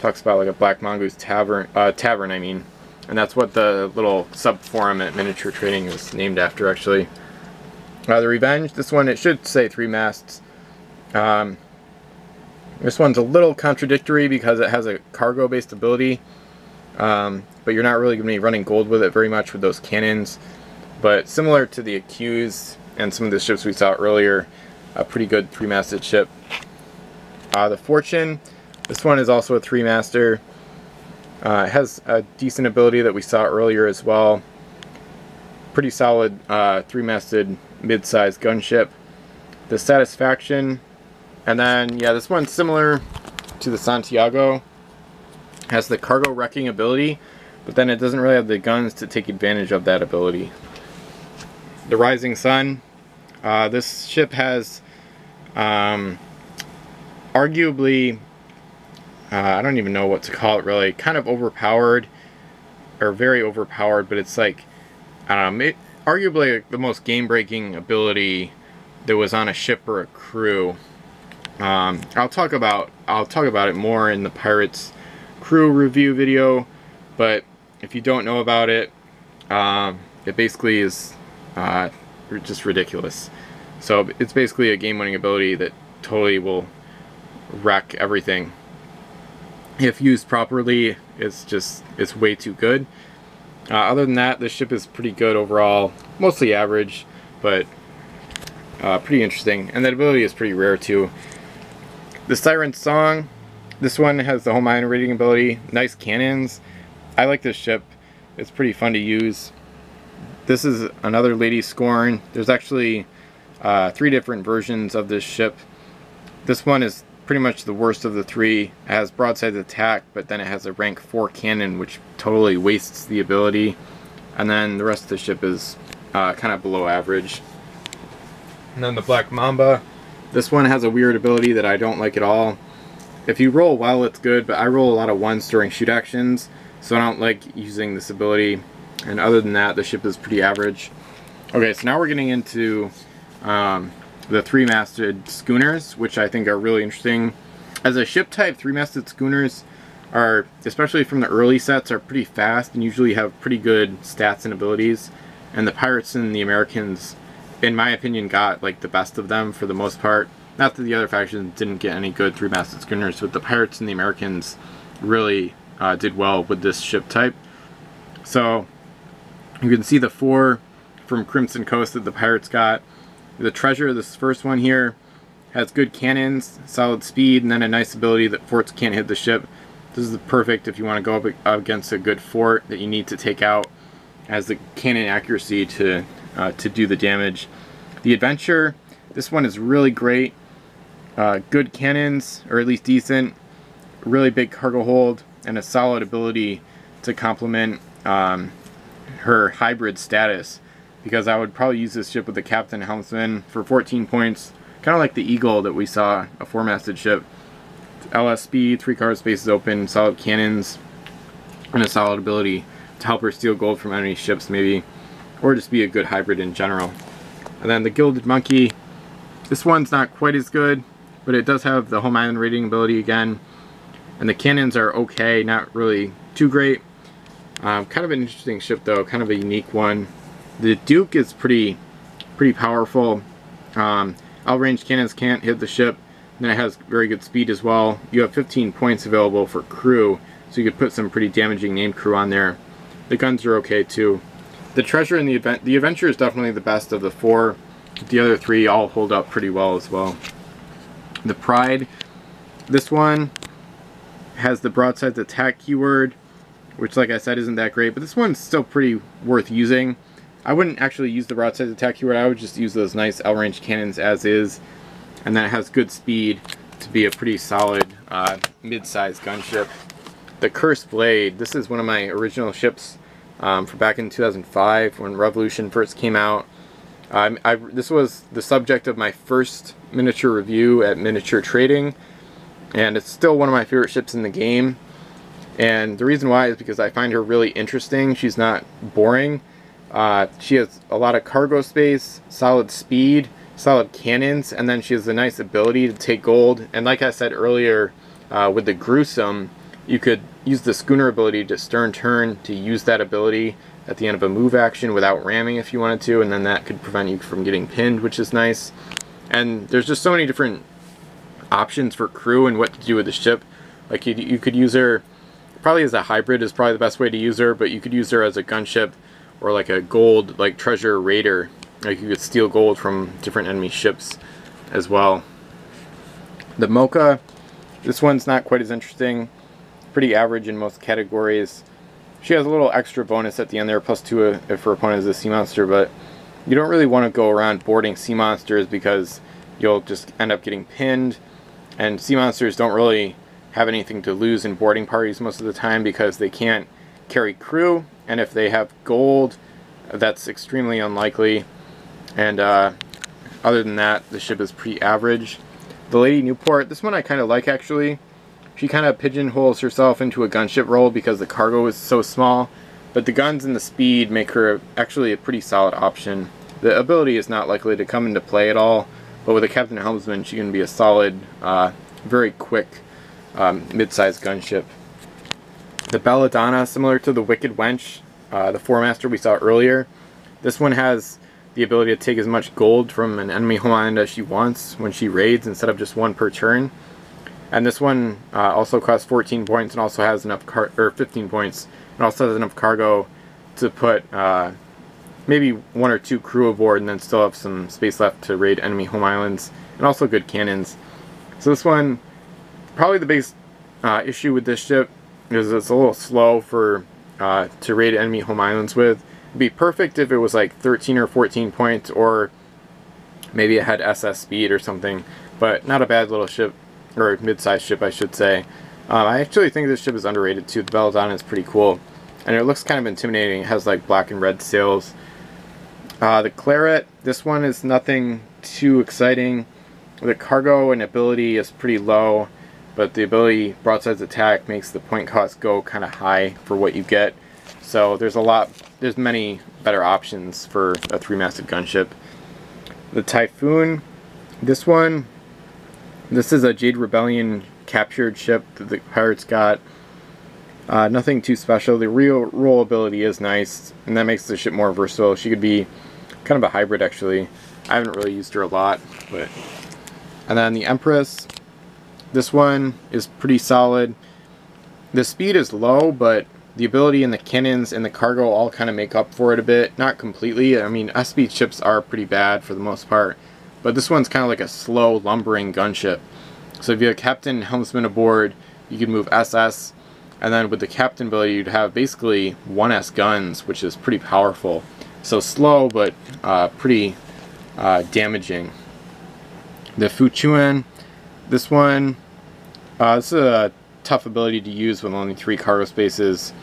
talks about like a Black Mongoose Tavern, uh, tavern I mean. And that's what the little sub forum at Miniature Trading is named after actually. Uh, the Revenge, this one, it should say three masts. Um, this one's a little contradictory because it has a cargo based ability. Um, but you're not really going to be running gold with it very much with those cannons. But similar to the Accused and some of the ships we saw earlier, a pretty good three-masted ship. Uh, the Fortune, this one is also a three-master. Uh, it has a decent ability that we saw earlier as well. Pretty solid uh, three-masted mid-sized gunship. The Satisfaction, and then, yeah, this one's similar to the Santiago. Has the cargo wrecking ability, but then it doesn't really have the guns to take advantage of that ability. The Rising Sun, uh, this ship has um, arguably, uh, I don't even know what to call it really, kind of overpowered, or very overpowered, but it's like, um, it, arguably the most game-breaking ability that was on a ship or a crew. Um, I'll talk about, I'll talk about it more in the Pirates Crew review video, but if you don't know about it, um, it basically is uh, just ridiculous. So it's basically a game-winning ability that totally will wreck everything. If used properly, it's just, it's way too good. Uh, other than that, this ship is pretty good overall, mostly average, but uh, pretty interesting. And that ability is pretty rare too. The Siren's Song. This one has the whole mine rating ability, nice cannons. I like this ship, it's pretty fun to use. This is another Lady Scorn. There's actually uh, three different versions of this ship. This one is pretty much the worst of the three. It has broadside attack, but then it has a rank four cannon, which totally wastes the ability. And then the rest of the ship is uh, kind of below average. And then the Black Mamba. This one has a weird ability that I don't like at all. If you roll well, it's good, but I roll a lot of ones during shoot actions, so I don't like using this ability. And other than that, the ship is pretty average. Okay, so now we're getting into um, the three-masted schooners, which I think are really interesting. As a ship type, three-masted schooners are, especially from the early sets, are pretty fast and usually have pretty good stats and abilities. And the Pirates and the Americans, in my opinion, got like the best of them for the most part. Not that the other factions didn't get any good three-masted schooners, but the Pirates and the Americans really uh, did well with this ship type. So you can see the four from Crimson Coast that the Pirates got. The Treasure, this first one here, has good cannons, solid speed, and then a nice ability that forts can't hit the ship. This is perfect if you want to go up against a good fort that you need to take out, as the cannon accuracy to, uh, to do the damage. The Adventure, this one is really great. Uh, good cannons, or at least decent, really big cargo hold, and a solid ability to complement um, her hybrid status, because I would probably use this ship with the Captain Helmsman for fourteen points, kind of like the Eagle that we saw, a four-masted ship. L S B, three cargo spaces open, solid cannons, and a solid ability to help her steal gold from enemy ships maybe, or just be a good hybrid in general. And then the Gilded Monkey, this one's not quite as good, but it does have the home island rating ability again, and the cannons are okay, not really too great. Um, kind of an interesting ship though, kind of a unique one. The Duke is pretty pretty powerful. Um, L-range cannons can't hit the ship, and it has very good speed as well. You have fifteen points available for crew, so you could put some pretty damaging named crew on there. The guns are okay too. The Treasure and the event the Adventure is definitely the best of the four. The other three all hold up pretty well as well. The Pride, this one has the broadside attack keyword, which, like I said, isn't that great, but this one's still pretty worth using. I wouldn't actually use the broadside attack keyword, I would just use those nice L-range cannons as is, and then it has good speed to be a pretty solid uh, mid-sized gunship. The Cursed Blade, this is one of my original ships um, from back in two thousand five when Revolution first came out. Um, I, this was the subject of my first miniature review at Miniature Trading, and it's still one of my favorite ships in the game. And the reason why is because I find her really interesting. She's not boring. Uh, she has a lot of cargo space, solid speed, solid cannons, and then she has a nice ability to take gold. And like I said earlier, uh, with the Gruesome, you could use the schooner ability to stern turn to use that ability at the end of a move action without ramming if you wanted to, and then that could prevent you from getting pinned, which is nice. And there's just so many different options for crew and what to do with the ship. Like you, you could use her probably as a hybrid is probably the best way to use her, but you could use her as a gunship or like a gold, like treasure raider. Like you could steal gold from different enemy ships as well. The Mocha, this one's not quite as interesting. Pretty average in most categories. She has a little extra bonus at the end there, plus two if her opponent is a sea monster, but you don't really want to go around boarding sea monsters because you'll just end up getting pinned, and sea monsters don't really have anything to lose in boarding parties most of the time because they can't carry crew, and if they have gold, that's extremely unlikely. And uh, other than that, the ship is pretty average. The Lady Newport, this one I kind of like actually. She kind of pigeonholes herself into a gunship role because the cargo is so small, but the guns and the speed make her actually a pretty solid option. The ability is not likely to come into play at all, but with a Captain Helmsman, she can be a solid, uh, very quick um, mid-sized gunship. The Belladonna, similar to the Wicked Wench, uh, the Foremaster we saw earlier, this one has the ability to take as much gold from an enemy homeland as she wants when she raids instead of just one per turn. And this one uh, also costs fourteen points and also has enough car or fifteen points and also has enough cargo to put uh, maybe one or two crew aboard and then still have some space left to raid enemy home islands, and also good cannons. So this one, probably the biggest uh, issue with this ship is it's a little slow for uh, to raid enemy home islands with. It'd be perfect if it was like thirteen or fourteen points, or maybe it had S S speed or something, but not a bad little ship. Or mid-sized ship, I should say. Um, I actually think this ship is underrated too. The Belladonna is pretty cool, and it looks kind of intimidating. It has like black and red sails. Uh, the Claret, this one is nothing too exciting. The cargo and ability is pretty low, but the ability broadsides attack makes the point cost go kind of high for what you get. So there's a lot, there's many better options for a three-masted gunship. The Typhoon, this one. This is a Jade Rebellion captured ship that the pirates got. Uh, nothing too special. The real roll ability is nice, and that makes the ship more versatile. She could be kind of a hybrid, actually. I haven't really used her a lot, but. And then the Empress. This one is pretty solid. The speed is low, but the ability and the cannons and the cargo all kind of make up for it a bit. Not completely. I mean, S-speed ships are pretty bad for the most part. But this one's kind of like a slow, lumbering gunship. So if you have Captain Helmsman aboard, you can move S S, and then with the Captain ability, you'd have basically one S guns, which is pretty powerful. So slow, but uh, pretty uh, damaging. The Fuchuan, this one, uh, this is a tough ability to use with only three cargo spaces.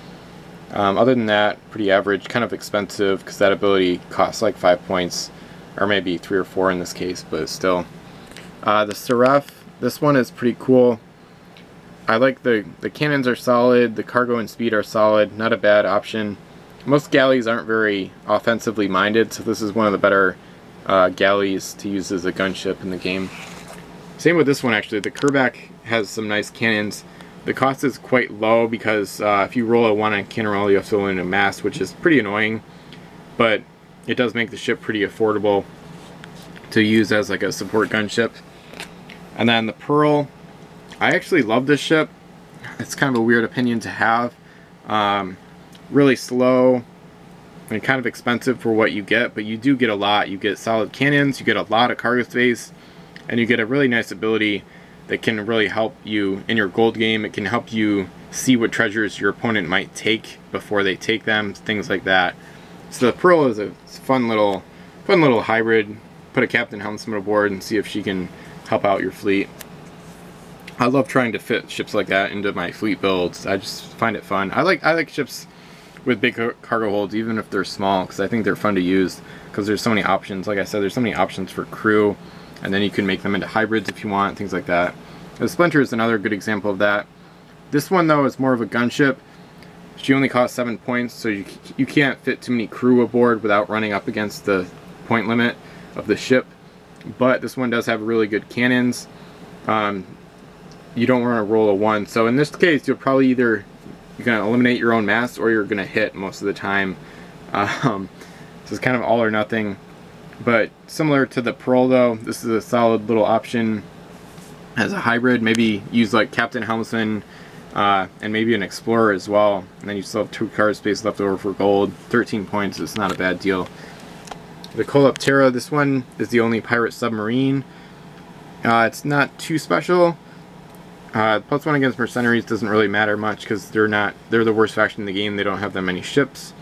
Um, other than that, pretty average, kind of expensive, because that ability costs like five points. Or maybe three or four in this case, but still. Uh, the Seraph, this one is pretty cool. I like the, the cannons are solid, the cargo and speed are solid, not a bad option. Most galleys aren't very offensively minded, so this is one of the better uh, galleys to use as a gunship in the game. Same with this one actually, the Kerback has some nice cannons. The cost is quite low because uh, if you roll a one on cannon roll, you have to roll into mass, which is pretty annoying. But it does make the ship pretty affordable to use as like a support gunship. And then the Pearl, I actually love this ship. It's kind of a weird opinion to have. Um, really slow and kind of expensive for what you get, but you do get a lot. You get solid cannons, you get a lot of cargo space, and you get a really nice ability that can really help you in your gold game. It can help you see what treasures your opponent might take before they take them, things like that. So the Pearl is a fun little fun little hybrid. Put a Captain Helmsman aboard and see if she can help out your fleet. I love trying to fit ships like that into my fleet builds. I just find it fun. I like I like ships with big cargo holds, even if they're small, because I think they're fun to use, because there's so many options. Like I said, there's so many options for crew, and then you can make them into hybrids if you want, things like that. The Splinter is another good example of that. This one, though, is more of a gunship. She only costs seven points, so you, you can't fit too many crew aboard without running up against the point limit of the ship. But this one does have really good cannons. Um, you don't want to roll a one, so in this case, you'll probably either... you're going to eliminate your own mass, or you're going to hit most of the time. Um, so it's kind of all or nothing. But similar to the Pearl, though, this is a solid little option as a hybrid. Maybe use like Captain Helmsman uh, and maybe an Explorer as well. And then you still have two card space left over for gold. thirteen points, it's not a bad deal. The Coleoptera, this one is the only pirate submarine. Uh, it's not too special. Uh, plus one against mercenaries doesn't really matter much, because they're not they're the worst faction in the game. They don't have that many ships,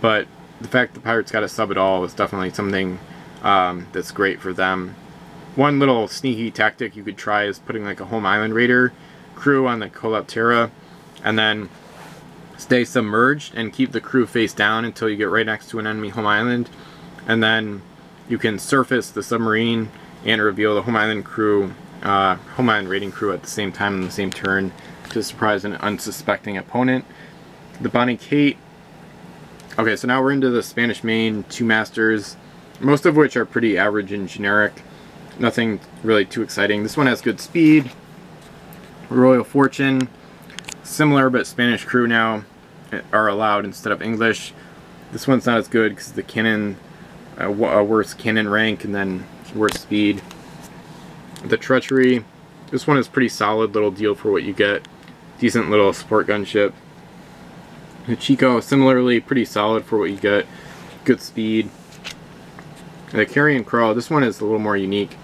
but the fact the pirates got a sub at all is definitely something um, that's great for them. One little sneaky tactic you could try is putting like a home island raider crew on the Coleoptera, and then stay submerged and keep the crew face down until you get right next to an enemy home island, and then you can surface the submarine and reveal the home island crew Uh, home island raiding crew at the same time in the same turn to surprise an unsuspecting opponent. The Bonnie Kate. Okay, so now we're into the Spanish Main, two masters, most of which are pretty average and generic. Nothing really too exciting. This one has good speed. Royal Fortune, similar, but Spanish crew now are allowed instead of English. This one's not as good because the cannon, uh, a worse cannon rank and then worse speed. The Treachery, this one is pretty solid little deal for what you get. Decent little support gunship. The Chico, similarly pretty solid for what you get. Good speed. The Carrion Crow, this one is a little more unique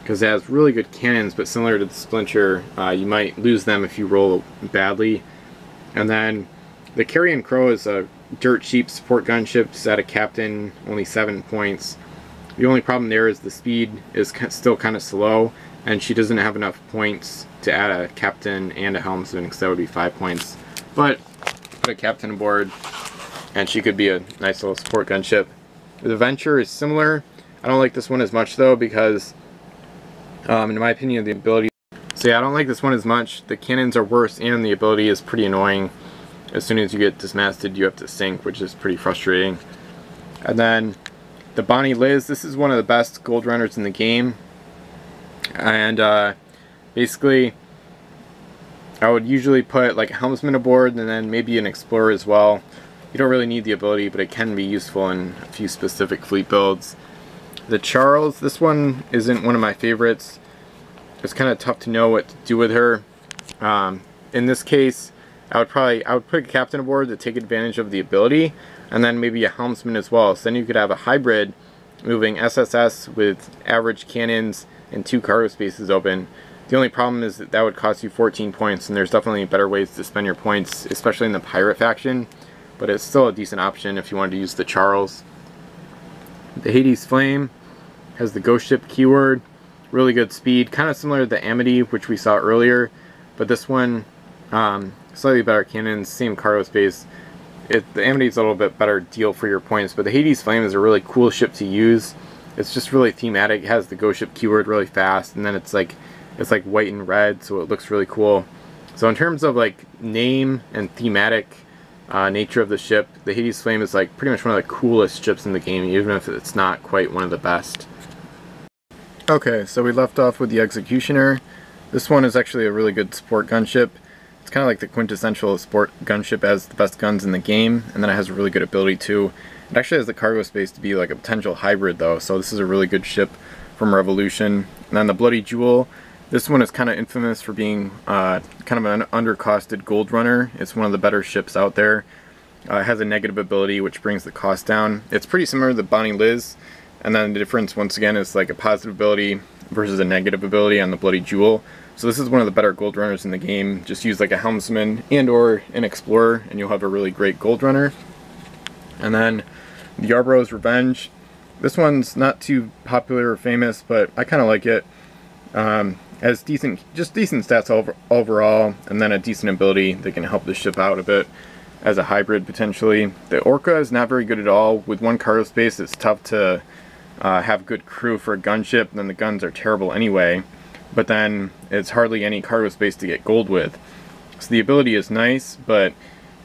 because it has really good cannons, but similar to the Splinter, uh, you might lose them if you roll badly. And then the Carrion Crow is a dirt cheap support gunship. It's at a captain, only seven points. The only problem there is the speed is still kind of slow, and she doesn't have enough points to add a captain and a helmsman, because that would be five points. But put a captain aboard, and she could be a nice little support gunship. The Venture is similar. I don't like this one as much, though, because, um, in my opinion, the ability... So yeah, I don't like this one as much. The cannons are worse, and the ability is pretty annoying. As soon as you get dismasted, you have to sink, which is pretty frustrating. And then... the Bonnie Liz, this is one of the best gold runners in the game, and uh, basically I would usually put like a helmsman aboard and then maybe an explorer as well. You don't really need the ability, but it can be useful in a few specific fleet builds. The Charles, this one isn't one of my favorites. It's kind of tough to know what to do with her. Um, in this case, I would probably I would put a captain aboard to take advantage of the ability, and then maybe a helmsman as well. So then you could have a hybrid moving S S S with average cannons and two cargo spaces open. The only problem is that that would cost you fourteen points, and there's definitely better ways to spend your points, especially in the pirate faction, but it's still a decent option if you wanted to use the Charles. The Hades Flame has the ghost ship keyword, really good speed, kind of similar to the Amity, which we saw earlier, but this one, um, slightly better cannons, same cargo space. It, the Amity is a little bit better deal for your points, but the Hades Flame is a really cool ship to use. It's just really thematic. It has the ghost ship keyword really fast, and then it's like it's like white and red, so it looks really cool. So in terms of like name and thematic uh, nature of the ship, the Hades Flame is like pretty much one of the coolest ships in the game, even if it's not quite one of the best. Okay, so we left off with the Executioner. This one is actually a really good support gunship. It's kind of like the quintessential sport gunship, as the best guns in the game, and then it has a really good ability too. It actually has the cargo space to be like a potential hybrid though, so this is a really good ship from Revolution. And then the Bloody Jewel, this one is kind of infamous for being uh, kind of an undercosted gold runner. It's one of the better ships out there. Uh, it has a negative ability which brings the cost down. It's pretty similar to the Bonnie Liz, and then the difference once again is like a positive ability versus a negative ability on the Bloody Jewel. So this is one of the better gold runners in the game. Just use like a helmsman and or an explorer and you'll have a really great gold runner. And then the Yarborough's Revenge. This one's not too popular or famous, but I kind of like it. Um, has decent, just decent stats over, overall, and then a decent ability that can help the ship out a bit as a hybrid potentially. The Orca is not very good at all. With one cargo space, it's tough to uh, have good crew for a gunship, and then the guns are terrible anyway. But then it's hardly any cargo space to get gold with. So the ability is nice, but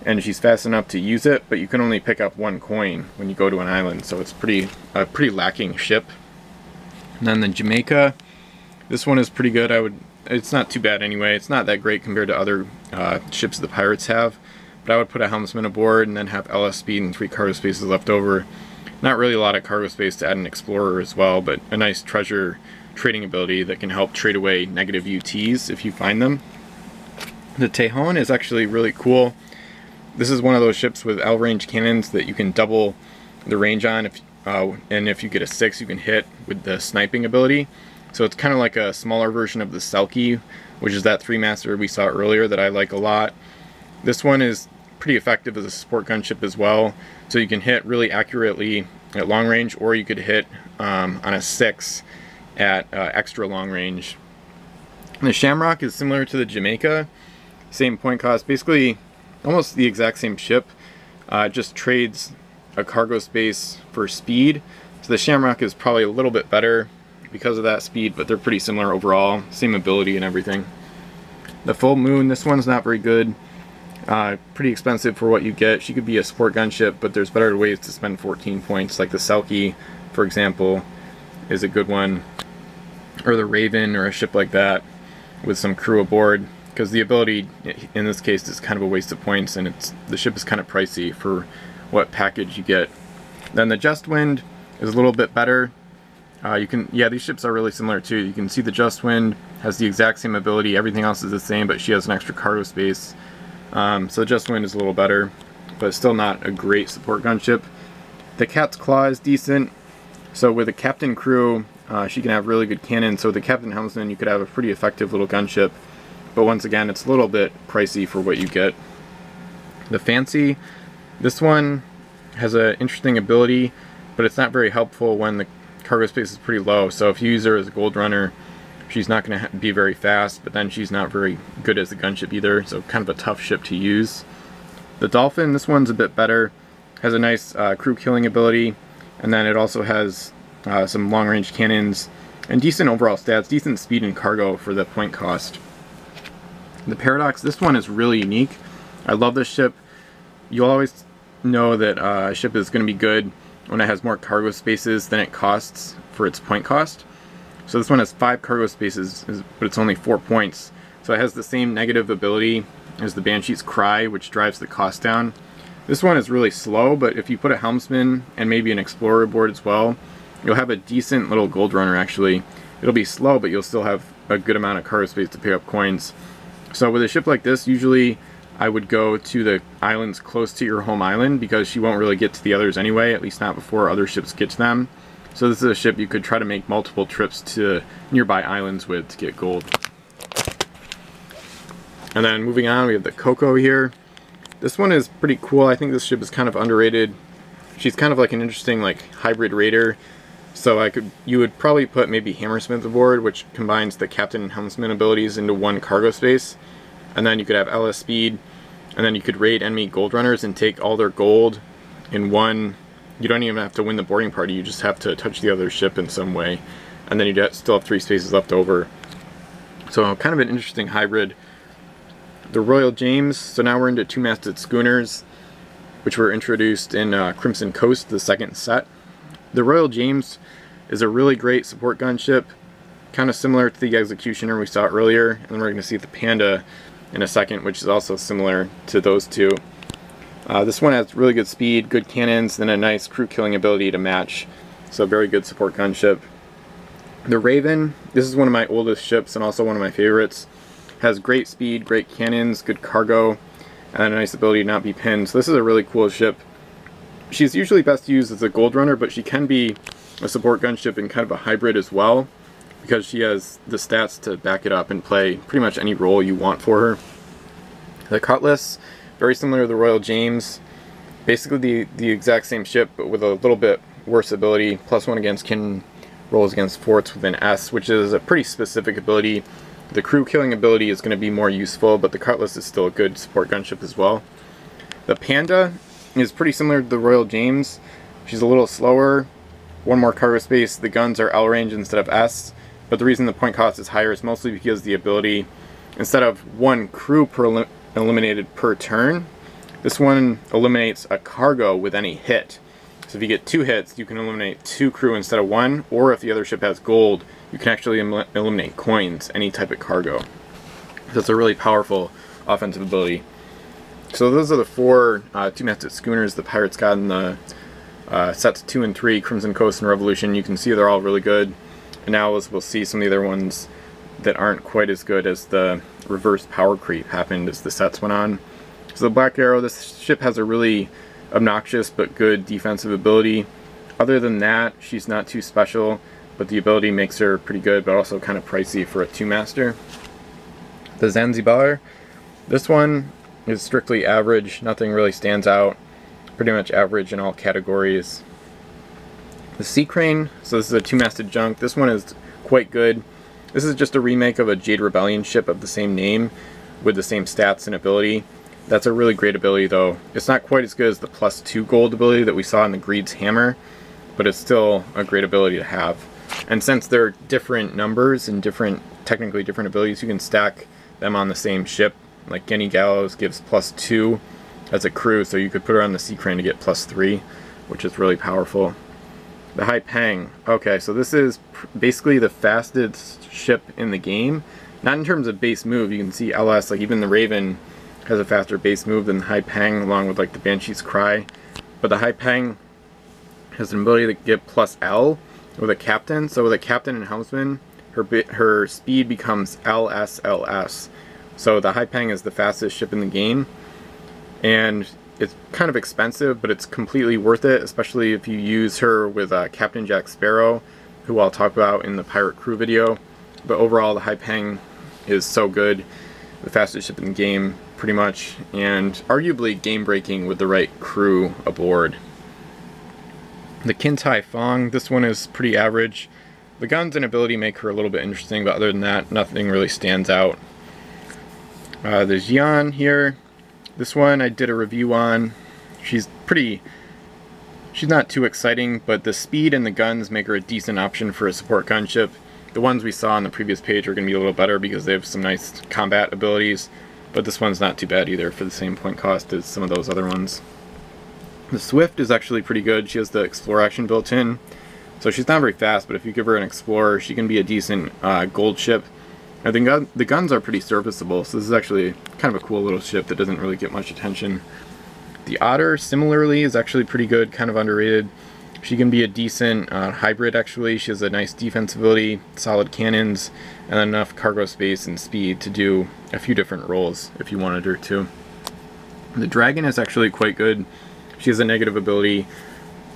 and she's fast enough to use it, but you can only pick up one coin when you go to an island, so it's pretty a uh, pretty lacking ship. And then the Jamaica, this one is pretty good. I would, it's not too bad anyway. It's not that great compared to other uh, ships the pirates have, but I would put a helmsman aboard and then have L S speed and three cargo spaces left over. Not really a lot of cargo space to add an explorer as well, but a nice treasure trading ability that can help trade away negative U Ts if you find them. The Tejon is actually really cool. This is one of those ships with L range cannons that you can double the range on, if, uh, and if you get a six, you can hit with the sniping ability. So it's kind of like a smaller version of the Selkie, which is that three master we saw earlier that I like a lot. This one is pretty effective as a support gunship as well, so you can hit really accurately at long range, or you could hit um, on a six at uh, extra long range. And the Shamrock is similar to the Jamaica, same point cost, basically almost the exact same ship, uh, just trades a cargo space for speed. So the Shamrock is probably a little bit better because of that speed, but they're pretty similar overall, same ability and everything. The Full Moon, this one's not very good, uh, pretty expensive for what you get. She could be a support gunship, but there's better ways to spend fourteen points, like the Selkie, for example, is a good one, or the Raven, or a ship like that with some crew aboard, because the ability in this case is kind of a waste of points, and it's the ship is kind of pricey for what package you get. Then the Just Wind is a little bit better. Uh, you can, yeah, these ships are really similar too. You can see the Just Wind has the exact same ability, everything else is the same, but she has an extra cargo space. Um, so the Just Wind is a little better, but still not a great support gunship. The Cat's Claw is decent. So with a captain crew, uh, she can have really good cannons. So with the captain helmsman, you could have a pretty effective little gunship. But once again, it's a little bit pricey for what you get. The Fancy, this one has an interesting ability, but it's not very helpful when the cargo space is pretty low. So if you use her as a gold runner, she's not going to be very fast, but then she's not very good as a gunship either. So kind of a tough ship to use. The Dolphin, this one's a bit better, has a nice uh, crew killing ability. And then it also has uh, some long-range cannons and decent overall stats, decent speed and cargo for the point cost. The Paradox, this one is really unique. I love this ship. You'll always know that uh, a ship is going to be good when it has more cargo spaces than it costs for its point cost. So this one has five cargo spaces, but it's only four points. So it has the same negative ability as the Banshee's Cry, which drives the cost down. This one is really slow, but if you put a helmsman and maybe an explorer aboard as well, you'll have a decent little gold runner actually. It'll be slow, but you'll still have a good amount of cargo space to pick up coins. So with a ship like this, usually I would go to the islands close to your home island because she won't really get to the others anyway, at least not before other ships get to them. So this is a ship you could try to make multiple trips to nearby islands with to get gold. And then moving on, we have the Coco here. This one is pretty cool. I think this ship is kind of underrated. She's kind of like an interesting like hybrid raider. So I could, you would probably put maybe Hammersmith aboard, which combines the captain and helmsman abilities into one cargo space. And then you could have L S speed, and then you could raid enemy gold runners and take all their gold in one. You don't even have to win the boarding party, you just have to touch the other ship in some way. And then you'd still have three spaces left over. So kind of an interesting hybrid. The Royal James, so now we're into two-masted schooners, which were introduced in uh, Crimson Coast, the second set. The Royal James is a really great support gunship, kind of similar to the Executioner we saw earlier, and then we're going to see the Panda in a second, which is also similar to those two. Uh, this one has really good speed, good cannons, and a nice crew-killing ability to match, so very good support gunship. The Raven, this is one of my oldest ships and also one of my favorites. Has great speed, great cannons, good cargo, and a nice ability to not be pinned. So this is a really cool ship. She's usually best used as a gold runner, but she can be a support gunship and kind of a hybrid as well. because she has the stats to back it up and play pretty much any role you want for her. The Cutlass, very similar to the Royal James, basically the, the exact same ship, but with a little bit worse ability, plus one against kin rolls against forts with an S, which is a pretty specific ability. The crew killing ability is going to be more useful, but the Cutlass is still a good support gunship as well. The Panda is pretty similar to the Royal James. She's a little slower, one more cargo space, the guns are L range instead of S, but the reason the point cost is higher is mostly because the ability, instead of one crew per eliminated per turn, this one eliminates a cargo with any hit. So if you get two hits, you can eliminate two crew instead of one, or if the other ship has gold, you can actually em eliminate coins, any type of cargo. So it's a really powerful offensive ability. So those are the four uh, two-masted schooners the Pirates got in the uh, sets two and three, Crimson Coast and Revolution. You can see they're all really good. And now we'll see some of the other ones that aren't quite as good as the reverse power creep happened as the sets went on. So the Black Arrow, this ship has a really obnoxious but good defensive ability. Other than that, she's not too special, but the ability makes her pretty good, but also kind of pricey for a two-master. The Zanzibar, this one is strictly average, nothing really stands out, pretty much average in all categories. The Sea Crane, so this is a two-masted junk, this one is quite good. This is just a remake of a Jade Rebellion ship of the same name with the same stats and ability. That's a really great ability though. It's not quite as good as the plus two gold ability that we saw in the Greed's Hammer, but it's still a great ability to have. And since they're different numbers and different, technically different abilities, you can stack them on the same ship. Like Guinea Gallows gives plus two as a crew, so you could put her on the Sea Crane to get plus three, which is really powerful. The Hai Pang. Okay, so this is basically the fastest ship in the game. Not in terms of base move, you can see L S, like even the Raven has a faster base move than the Hai Pang, along with like the Banshee's Cry. But the Hai Pang has an ability to get plus L with a captain. So with a captain and helmsman, her her speed becomes L S L S. So the Hai Pang is the fastest ship in the game, and it's kind of expensive, but it's completely worth it, especially if you use her with uh, Captain Jack Sparrow, who I'll talk about in the Pirate Crew video. But overall, the Hai Pang is so good, the fastest ship in the game, pretty much, and arguably game-breaking with the right crew aboard. The Kin Tai Fong, this one is pretty average. The guns and ability make her a little bit interesting, but other than that, nothing really stands out. Uh, there's Yan here. This one I did a review on. She's pretty, she's not too exciting, but the speed and the guns make her a decent option for a support gunship. The ones we saw on the previous page are going to be a little better because they have some nice combat abilities, but this one's not too bad either for the same point cost as some of those other ones. The Swift is actually pretty good. She has the Explore action built in, so she's not very fast, but if you give her an Explorer, she can be a decent uh, gold ship. I think gun the guns are pretty serviceable, so this is actually kind of a cool little ship that doesn't really get much attention. The Otter, similarly, is actually pretty good, kind of underrated. She can be a decent uh, hybrid, actually. She has a nice defense ability, solid cannons, and enough cargo space and speed to do a few different roles if you wanted her to. The Dragon is actually quite good. She has a negative ability,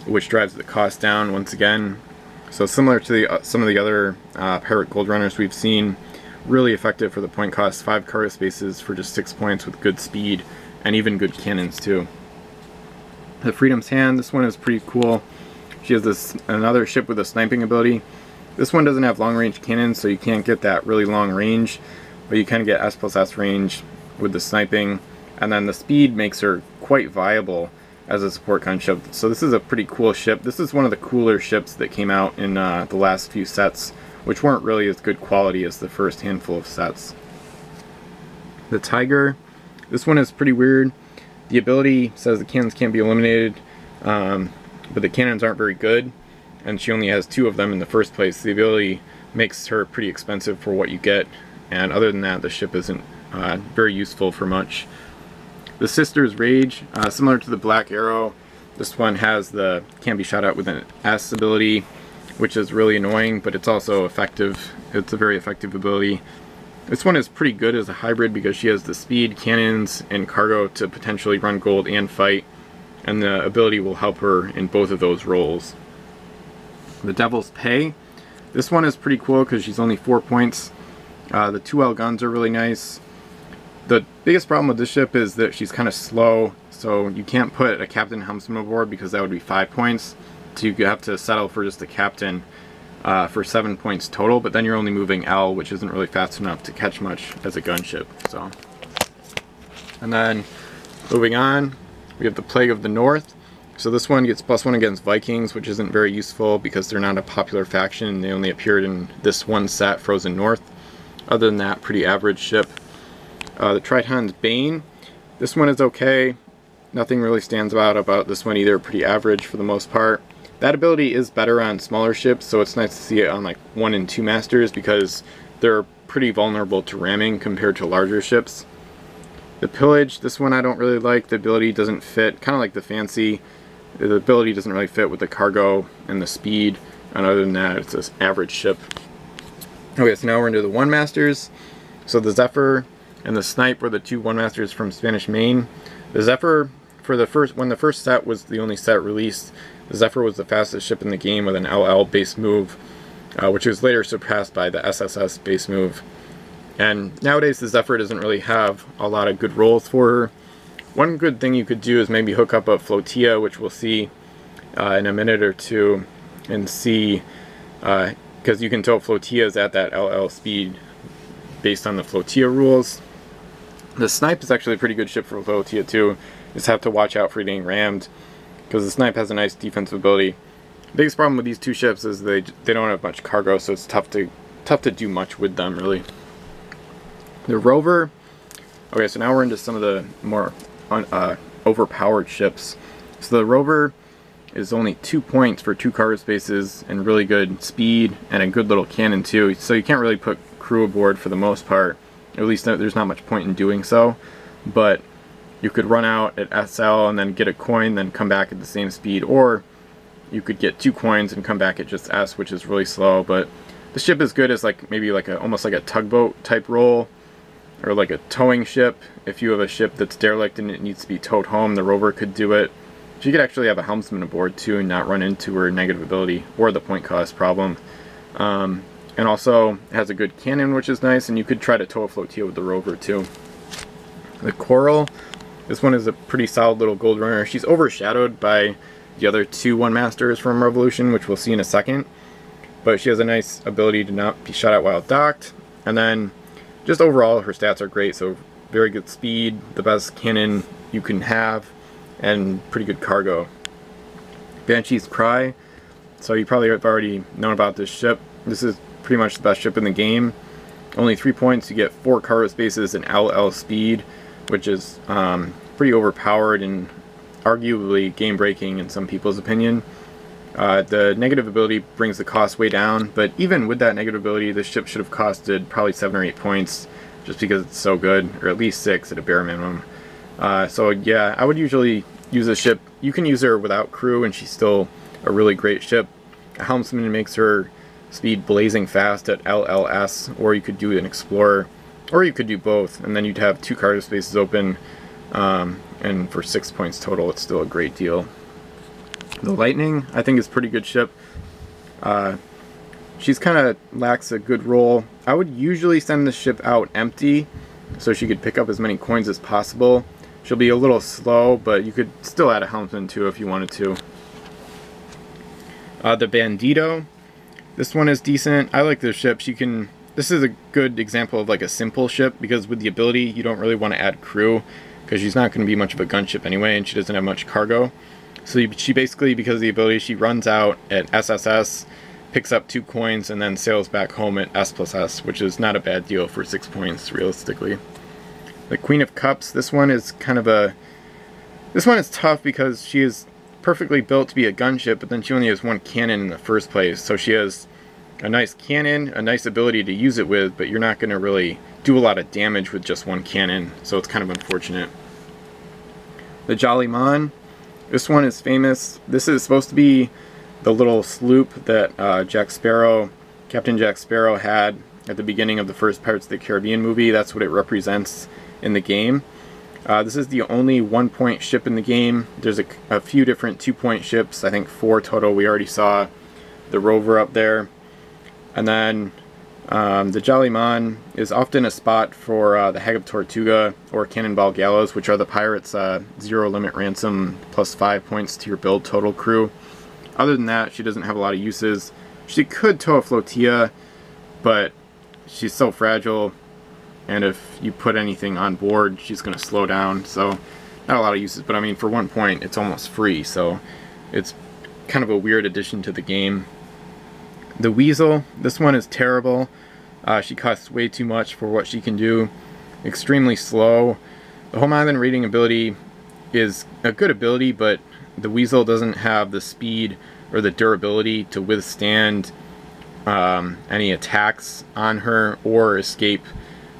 which drives the cost down once again. So similar to the, uh, some of the other uh, Pirate Gold Runners we've seen, really effective for the point cost. Five cargo spaces for just six points with good speed, and even good cannons too. The Freedom's Hand, this one is pretty cool. She has this another ship with a sniping ability. This one doesn't have long-range cannons, so you can't get that really long range, but you can get S plus S range with the sniping, and then the speed makes her quite viable as a support gunship. So this is a pretty cool ship. This is one of the cooler ships that came out in uh, the last few sets, which weren't really as good quality as the first handful of sets. The Tiger, this one is pretty weird. The ability says the cannons can't be eliminated, um, but the cannons aren't very good, and she only has two of them in the first place. The ability makes her pretty expensive for what you get, and other than that, the ship isn't uh, very useful for much. The Sister's Rage, uh, similar to the Black Arrow, this one has the can be shot at with an S ability, which is really annoying, but it's also effective. It's a very effective ability. This one is pretty good as a hybrid because she has the speed, cannons, and cargo to potentially run gold and fight, and the ability will help her in both of those roles. The Devil's Pay, This one is pretty cool because she's only four points. Uh, the two L guns are really nice. The biggest problem with this ship is that she's kind of slow, so you can't put a captain helmsman aboard because that would be five points. So you have to settle for just a captain uh, for seven points total, but then you're only moving L, which isn't really fast enough to catch much as a gunship. So, and then moving on, we have the Plague of the North. So this one gets plus one against Vikings, which isn't very useful because they're not a popular faction. They only appeared in this one set, Frozen North. Other than that, pretty average ship. Uh, the Triton's Bane. This one is okay. Nothing really stands out about this one either. Pretty average for the most part. That ability is better on smaller ships, so it's nice to see it on like one and two masters because they're pretty vulnerable to ramming compared to larger ships. The Pillage. This one I don't really like. The ability doesn't fit. Kind of like the Fancy. The ability doesn't really fit with the cargo and the speed. And other than that, it's an average ship. Okay, so now we're into the one masters. So the Zephyr and the Snipe were the two one masters from Spanish Main. The Zephyr, for the first, when the first set was the only set released, the Zephyr was the fastest ship in the game with an L L base move, uh, which was later surpassed by the S S S base move. And nowadays the Zephyr doesn't really have a lot of good roles for her. One good thing you could do is maybe hook up a flotilla, which we'll see uh, in a minute or two, and see, because uh, you can tell flotillas at that L L speed based on the flotilla rules. The Snipe is actually a pretty good ship for flotilla too. Just have to watch out for getting rammed, because the Snipe has a nice defensive ability. The biggest problem with these two ships is they they don't have much cargo, so it's tough to tough to do much with them really. The Rover. Okay, so now we're into some of the more on, uh, overpowered ships. So the Rover is only two points for two cargo spaces and really good speed and a good little cannon too. So you can't really put crew aboard for the most part. At least there's not much point in doing so. But you could run out at S L and then get a coin, then come back at the same speed, or you could get two coins and come back at just S, which is really slow. But the ship is good as like maybe like a almost like a tugboat type role, or like a towing ship. If you have a ship that's derelict and it needs to be towed home, the Rover could do it. She could actually have a helmsman aboard too and not run into her negative ability or the point cost problem. Um, and also has a good cannon, which is nice, and you could try to tow a flotilla with the Rover too. The Coral, this one is a pretty solid little gold runner. She's overshadowed by the other two one masters from Revolution, which we'll see in a second. But she has a nice ability to not be shot at while docked. And then just overall, her stats are great, so very good speed, the best cannon you can have, and pretty good cargo. Banshee's Cry, so you probably have already known about this ship. This is pretty much the best ship in the game. Only three points, you get four cargo spaces and L L speed, which is um, pretty overpowered and arguably game-breaking in some people's opinion. Uh, the negative ability brings the cost way down, but even with that negative ability, this ship should have costed probably seven or eight points just because it's so good, or at least six at a bare minimum. Uh, so yeah, I would usually use this ship. You can use her without crew and she's still a really great ship. A helmsman makes her speed blazing fast at L L S, or you could do an explorer, or you could do both, and then you'd have two cargo spaces open, um, and for six points total, it's still a great deal. The Lightning, I think, is a pretty good ship. Uh, she's kind of lacks a good role. I would usually send this ship out empty so she could pick up as many coins as possible. She'll be a little slow, but you could still add a helmsman too if you wanted to. Uh, the Bandito, this one is decent. I like this ship. She can. This is a good example of like a simple ship, because with the ability you don't really want to add crew because she's not going to be much of a gunship anyway, and she doesn't have much cargo. So she basically, because of the ability, she runs out at S S S, picks up two coins, and then sails back home at S plus S, which is not a bad deal for six points, realistically. The Queen of Cups, this one is kind of a... This one is tough because she is perfectly built to be a gunship, but then she only has one cannon in the first place. So she has a nice cannon, a nice ability to use it with, but you're not going to really do a lot of damage with just one cannon, so it's kind of unfortunate. The Jolly Mon. This one is famous. This is supposed to be the little sloop that uh, Jack Sparrow, Captain Jack Sparrow had at the beginning of the first Pirates of the Caribbean movie. That's what it represents in the game. Uh, this is the only one-point ship in the game. There's a, a few different two-point ships, I think four total. We already saw the Rover up there. And then um, the Jellymon is often a spot for uh, the Hag of Tortuga or Cannonball Gallows, which are the pirates' uh, zero limit ransom plus five points to your build total crew. Other than that, she doesn't have a lot of uses. She could tow a Flotilla, but she's so fragile, and if you put anything on board, she's going to slow down. So not a lot of uses, but I mean, for one point, it's almost free, so it's kind of a weird addition to the game. The Weasel, this one is terrible. Uh, she costs way too much for what she can do. Extremely slow. The Home Island Raiding ability is a good ability, but the Weasel doesn't have the speed or the durability to withstand um, any attacks on her or escape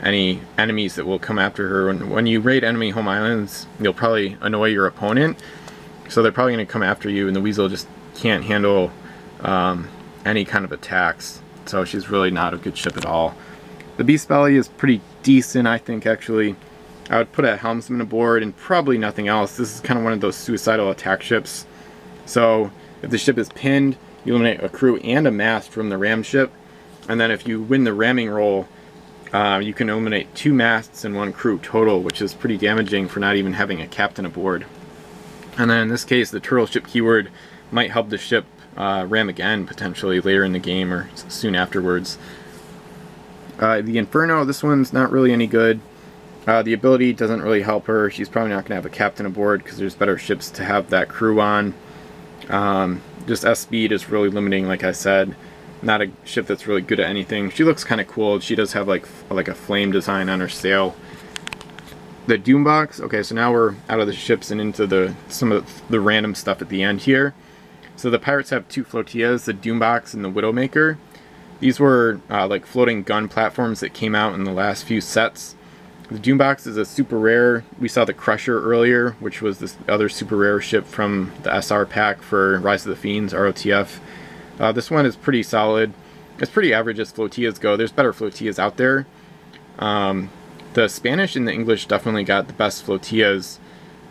any enemies that will come after her. When, when you raid enemy home islands, you'll probably annoy your opponent, so they're probably going to come after you, and the Weasel just can't handle um, any kind of attacks, so she's really not a good ship at all. The Beast Belly is pretty decent, I think, actually. I would put a Helmsman aboard and probably nothing else. This is kind of one of those suicidal attack ships. So if the ship is pinned, you eliminate a crew and a mast from the ram ship, and then if you win the ramming roll, uh, you can eliminate two masts and one crew total, which is pretty damaging for not even having a captain aboard. And then in this case, the turtle ship keyword might help the ship uh, ram again potentially later in the game or soon afterwards. Uh, the Inferno, this one's not really any good. Uh, the ability doesn't really help her. She's probably not going to have a captain aboard because there's better ships to have that crew on. Um, just S speed is really limiting, like I said. Not a ship that's really good at anything. She looks kind of cool. She does have like like a flame design on her sail. The Doombox. Okay, so now we're out of the ships and into the some of the random stuff at the end here. So the pirates have two flotillas, the Doombox and the Widowmaker. These were uh, like floating gun platforms that came out in the last few sets. The Doombox is a super rare. We saw the Crusher earlier, which was this other super rare ship from the S R pack for Rise of the Fiends, R O T F. Uh, this one is pretty solid. It's pretty average as flotillas go. There's better flotillas out there. Um, the Spanish and the English definitely got the best flotillas.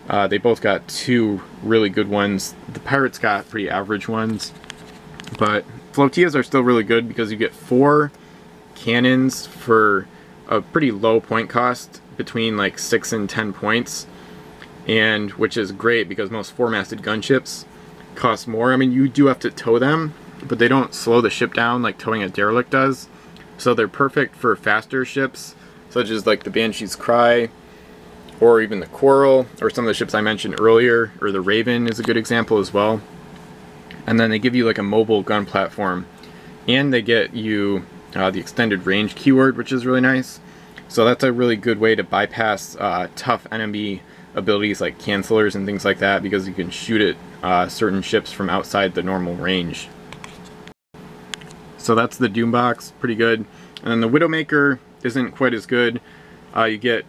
Uh, they both got two really good ones. The Pirates got pretty average ones. But flotillas are still really good because you get four cannons for a pretty low point cost, between like six and ten points, and which is great because most four-masted gunships cost more. I mean, you do have to tow them, but they don't slow the ship down like towing a derelict does. So they're perfect for faster ships, such as like the Banshee's Cry, or even the Coral, or some of the ships I mentioned earlier, or the Raven is a good example as well. And then they give you like a mobile gun platform, and they get you Uh, the extended range keyword, which is really nice. So that's a really good way to bypass uh, tough enemy abilities like cancelers and things like that, because you can shoot at uh, certain ships from outside the normal range. So that's the Doombox, pretty good. And then the Widowmaker isn't quite as good. Uh, you get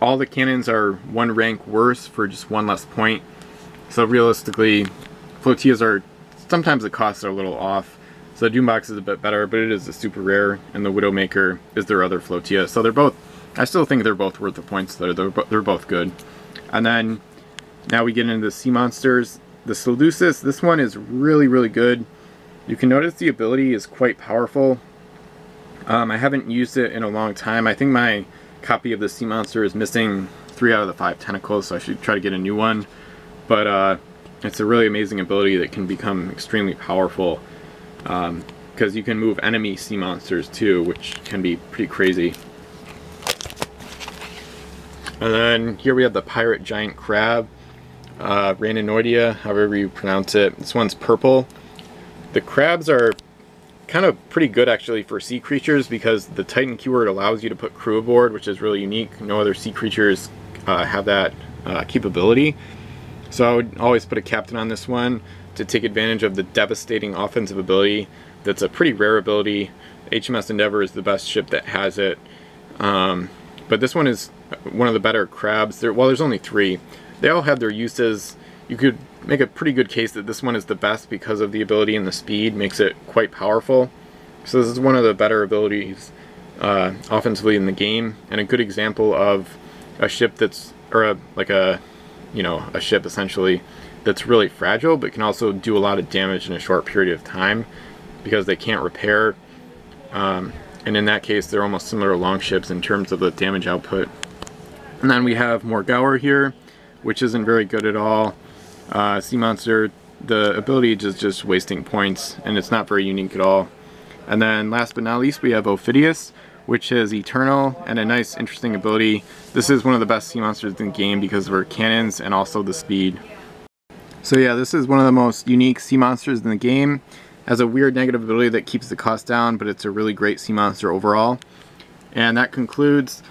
all the cannons are one rank worse for just one less point. So realistically, flotillas are sometimes the costs are a little off. So the Doombox is a bit better, but it is a super rare, and the Widowmaker is their other flotilla. So they're both, I still think they're both worth the points, though. They're, they're both good. And then, now we get into the sea monsters. The Seleucus, this one is really, really good. You can notice the ability is quite powerful. Um, I haven't used it in a long time. I think my copy of the sea monster is missing three out of the five tentacles, so I should try to get a new one. But uh, it's a really amazing ability that can become extremely powerful, because um, you can move enemy sea monsters too, which can be pretty crazy. And then here we have the Pirate Giant Crab, uh, Rantinoidea, however you pronounce it. This one's purple. The crabs are kind of pretty good actually for sea creatures, because the Titan keyword allows you to put crew aboard, which is really unique. No other sea creatures uh, have that uh, capability. So I would always put a captain on this one to take advantage of the devastating offensive ability. That's a pretty rare ability. H M S Endeavor is the best ship that has it. Um, but this one is one of the better crabs. There, well, there's only three. They all have their uses. You could make a pretty good case that this one is the best because of the ability, and the speed makes it quite powerful. So this is one of the better abilities uh, offensively in the game, and a good example of a ship that's, or a, like a, you know, a ship essentially that's really fragile, but can also do a lot of damage in a short period of time because they can't repair. Um, and in that case, they're almost similar to longships in terms of the damage output. And then we have Morgowr here, which isn't very good at all. Uh, Sea Monster, the ability is just, just wasting points, and it's not very unique at all. And then last but not least, we have Ophidius, which is eternal and a nice, interesting ability. This is one of the best sea monsters in the game because of her cannons and also the speed. So yeah, this is one of the most unique sea monsters in the game. Has a weird negative ability that keeps the cost down, but it's a really great sea monster overall. And that concludes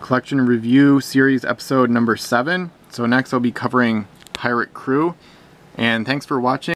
Collection Review Series episode number seven. So next I'll be covering Pirate Crew. And thanks for watching.